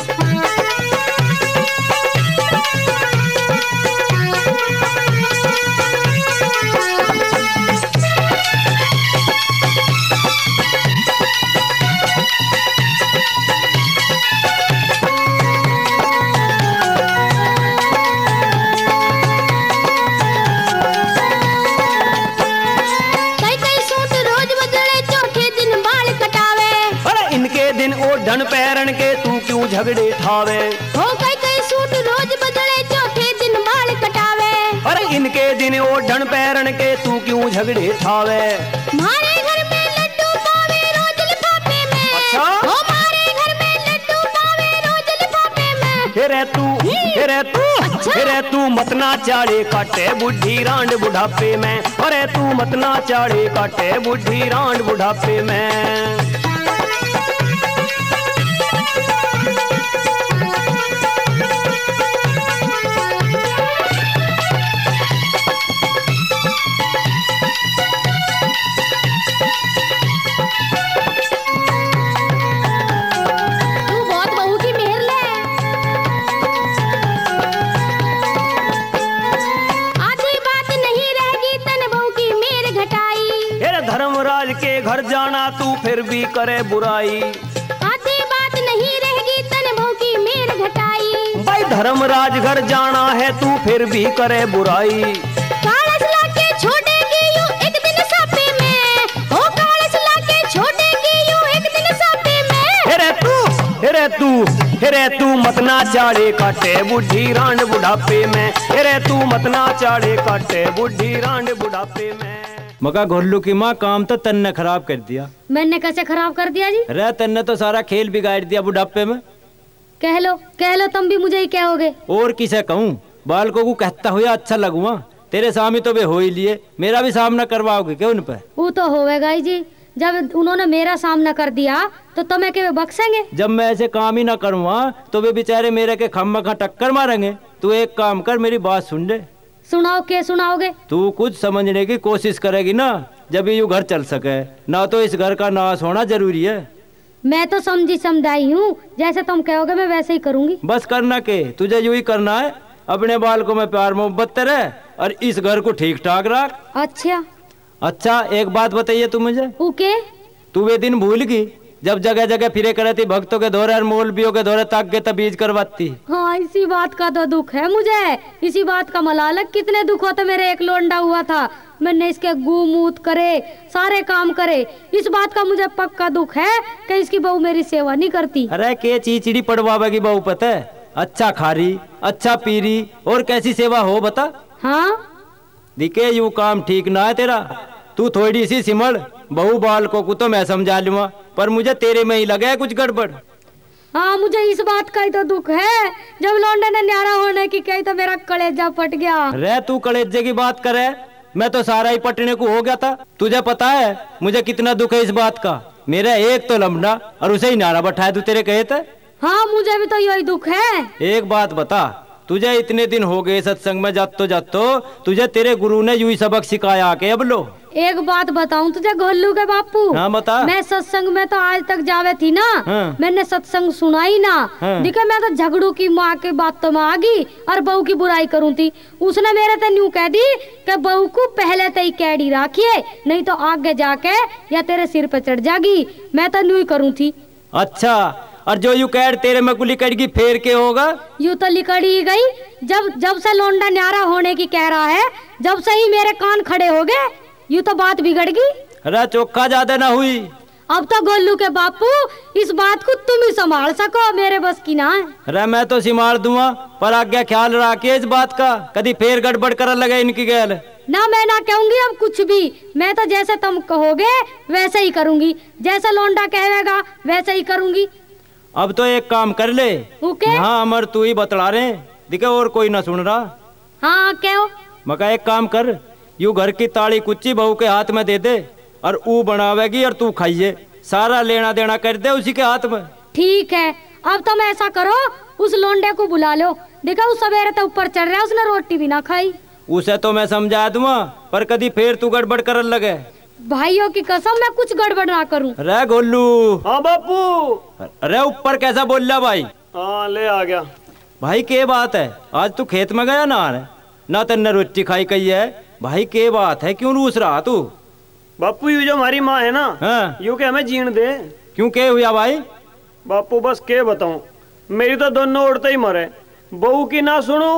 धन पैरन के तू क्यों झगड़े ठावे। हो कई कई सूट रोज बदले चौथे दिन बाल कटावे। अरे इनके दिन ओ धन पैरन के तू क्यों झगड़े ठावे। मारे घर में लड्डू पावे रोज लिफाफे में। अच्छा ओ मारे घर में लड्डू पावे रोज लिफाफे में। हेरे तू हेरे तू हेरे तू मतना चाड़े काटे बुढ़ी रांड बुढ़ापे में। अरे तू मतना चाड़े काटे बुढ़ी रांड बुढ़ापे में। घर जाना तू फिर भी करे बुराई। आधी बात नहीं रहेगी तन बहू की मेर घटाई। भाई धर्मराज घर जाना है तू फिर भी करे बुराई। कालस लाके छोड़ेगी यू एक दिन सापे में। ओ कालस लाके छोड़ेगी यू एक दिन सापे में। हेरे तू हेरे तू हेरे तू मतना चाड़े काटे बुढ़ी रांड बुढ़ापे में। हेरे तू मतना चाड़े काटे बुढ़ी रांड बुढ़ापे में। मका घोरलू की माँ काम तो तन ने खराब कर दिया। मैंने कैसे खराब कर दिया जी? रे तन ने तो सारा खेल बिगाड़ दिया बुढ़ापे में। कह लो कह लो तुम भी मुझे ही कहोगे। और किसे कहूँ, बालकों को कहता हुआ अच्छा लगूंगा। तेरे सामने तो वे हो ही लिए, मेरा भी सामना करवाओगे क्या उन पर? वो तो होगा ही जी, जब उन्होंने मेरा सामना कर दिया तो तुम्हें के वे बख्शेंगे? जब मैं ऐसे काम ही ना करूँगा तो वे बेचारे मेरे के खम्मा टक्कर मारेंगे। तू एक काम कर, मेरी बात सुन ले। सुनाओ के सुनाओगे? तू कुछ समझने की कोशिश करेगी ना, जब ये घर चल सके ना। तो इस घर का नाश होना जरूरी है। मैं तो समझी समझाई हूँ, जैसे तुम कहोगे मैं वैसे ही करूँगी। बस करना के तुझे यूँ ही करना है, अपने बालकों में प्यार मोहब्बत रहे और इस घर को ठीक ठाक रख। अच्छा अच्छा एक बात बताइए तू मुझे। ओके तू वे दिन भूल गई जब जगह जगह फिरे करे थी, भक्तों के दौरे और मौलवियों के दौरे ताक के तबीज करवाती। हाँ इसी बात का तो दुख है मुझे, इसी बात का मलालक। कितने दुख होते। मेरे एक लोंडा हुआ था, मैंने इसके गू मूत करे सारे काम करे। इस बात का मुझे पक्का दुख है कि इसकी बहू मेरी सेवा नहीं करती। अरे के चीचड़ी पड़वावे की बहू पता है, अच्छा खारी अच्छा पीरी और कैसी सेवा हो बता। हाँ दिखे यूं काम ठीक ना है तेरा। तू थोड़ी सी सिमड़, बहु बालकों को तो मैं समझा लूंगा, पर मुझे तेरे में ही लगा है कुछ गड़बड़। हाँ, मुझे इस बात का ही तो दुख है, जब लौंडे ने न्यारा होने की कही तो मेरा कलेजा फट गया। रे तू कलेजे की बात करे, मैं तो सारा ही पटने को हो गया था। तुझे पता है मुझे कितना दुख है इस बात का, मेरा एक तो लम्बा और उसे ही न्यारा बैठाया तू तेरे कहे थे। हाँ, मुझे भी तो यही दुख है। एक बात बता, तुझे इतने दिन हो गए सत्संग में जातो जातो, तुझे तेरे गुरु ने यूं सबक सिखाया आके अब लो। एक बात बताऊं तुझे गोलू के बापू। हाँ, बता। मैं सत्संग में तो आज तक जावे थी ना। हाँ। मैंने सत्संग सुना ही ना। हाँ। देखे मैं तो झगड़ू की माँ के बात तो में आ गई और बहू की बुराई करूँ थी। उसने मेरे ते न्यू कह दी कि बहू को पहले ते ही कैडी राखिए, नहीं तो आगे जाके या तेरे सिर पे चढ़ जागी। मैं तो न्यू करूँ थी। अच्छा, और जो यू कैड तेरे में लिकड़ की फेर के होगा? यू तो लिकड़ ही गई। जब जब से लौंडा न्यारा होने की कह रहा है, जब से ही मेरे कान खड़े हो गए। यू तो बात बिगड़ गई। अरे चौका ज्यादा ना हुई। अब तो गोलू के बापू इस बात को तुम ही संभाल सको, मेरे बस की ना है। अरे मैं तो संभाल दूंगा, पर आज्ञा ख्याल रखे इस बात का, कभी फेर गड़बड़ कर लगे इनकी गैल ना। मैं ना कहूंगी अब कुछ भी, मैं तो जैसे तुम कहोगे वैसे ही करूंगी, जैसे लौंडा कहेगा वैसे ही करूंगी। अब तो एक काम कर ले। हाँ, अमर तू ही बतला रहे, दिखे और कोई ना सुन रहा। हाँ, क्या हो? मका एक काम कर, यू घर की ताली कुच्ची बहू के हाथ में दे दे, और ऊ बनावेगी और तू खाइए, सारा लेना देना कर दे उसी के हाथ में। ठीक है। अब तुम ऐसा करो, उस लोंडे को बुला लो, देखा उस सवेरे तो ऊपर चढ़ रहा है, उसने रोटी भी ना खाई। उसे तो मैं समझा दूंगा, पर कभी फिर तू गड़बड़ कर लगे। भाइयों की कसम मैं कुछ गड़बड़ ना करूं। अरे गोलू। हाँ बापू। अरे ऊपर कैसा बोल रहा भाई? हाँ, ले आ गया। भाई के बात है, आज तू खेत में गया ना ना तेने रोटी खाई कही है? भाई के बात है, क्यों रूस रहा तू? बापू यू जो हमारी माँ है ना। हाँ। यू के हमें जीण दे। क्यों के हुआ भाई? बापू बस के बताऊं, मेरी तो दोनों उड़ते ही मरे। बहू की ना सुनू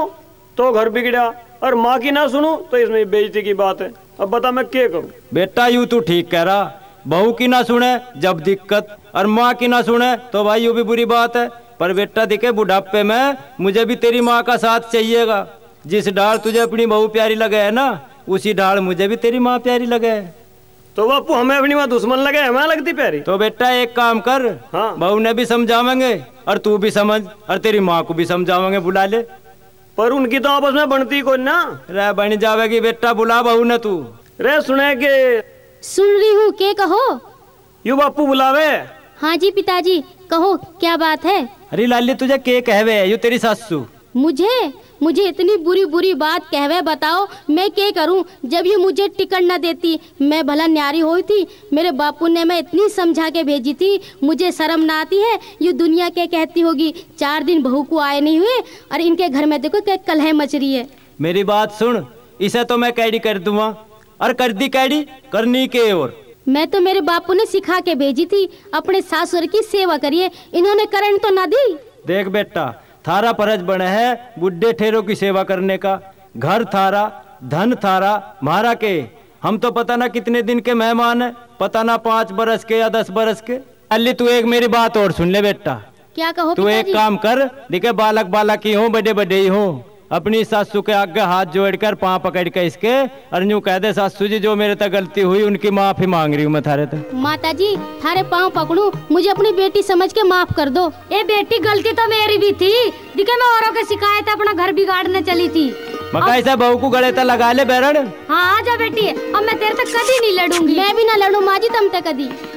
तो घर बिगड़ा, और माँ की ना सुनू तो इसमें बेइज्जती की बात है। अब बता मैं क्या करूं? बेटा यूं तू ठीक कह रहा, बहू की ना सुने जब दिक्कत, और माँ की ना सुने तो भाई यूं भी बुरी बात है। पर बेटा देखे बुढ़ापे में मुझे भी तेरी माँ का साथ चाहिएगा। जिस ढाल तुझे अपनी बहू प्यारी लगे है ना, उसी ढाल मुझे भी तेरी माँ प्यारी लगे है। तो बापू हमें अपनी माँ दुश्मन लगे, हमें लगती प्यारी? तो बेटा एक काम कर। हाँ। बहू ने भी समझावेंगे और तू भी समझ, और तेरी माँ को भी समझावेंगे, बुला ले। पर उनकी तो आपस में बनती कोई ना। रे बन जावेगी बेटा, बुला बहू ने। तू रे सुने के सुन रही हूँ, के कहो? यू बापू बुलावे। हाँ जी पिताजी, कहो क्या बात है? अरे लाली तुझे के कहवे यू तेरी सासू? मुझे मुझे इतनी बुरी बुरी बात कहवे, बताओ मैं क्या करूं? जब ये मुझे टिकट न देती, मैं भला न्यारी हुई थी, मेरे बापू ने मैं इतनी समझा के भेजी थी, मुझे शर्म ना आती है? ये दुनिया क्या कहती होगी, चार दिन बहू को आए नहीं हुए और इनके घर में देखो क्या कलह मच रही है। मेरी बात सुन, इसे तो मैं कैडी कर दूंगा, और कर दी कैडी, करनी के। और मैं तो मेरे बापू ने सिखा के भेजी थी, अपने सासुर की सेवा करिए, इन्होंने करंट तो ना दी। देख बेटा, थारा फर्ज बने है बुढ़े ठेरों की सेवा करने का, घर थारा, धन थारा, म्हारा के। हम तो पता ना कितने दिन के मेहमान है, पता ना पाँच बरस के या दस बरस के। अल्ली तू एक मेरी बात और सुन ले बेटा। क्या कहो? तू एक काम कर, देखे बालक बालक ही हो, बड़े बड़े ही हो, अपनी सासू के आगे हाथ जोड़ कर, पाँव पकड़ कर इसके और यूँ कह दे, सासू जी जो मेरे तक गलती हुई उनकी माफ़ी मांग रही हूँ मैं थारे तक। माता जी थारे पाँव पकड़ू, मुझे अपनी बेटी समझ के माफ कर दो। ए बेटी, गलती तो मेरी भी थी, दिखे मैं औरों के शिकायत अपना घर बिगाड़ने चली थी। मका ऐसा बहू को गले तक लगा ले बैरण। हाँ, आ जा बेटी, अब मैं तेरे तक कभी नहीं लड़ूंगी। मैं भी ना लड़ू माँ जी, तुम तक कभी।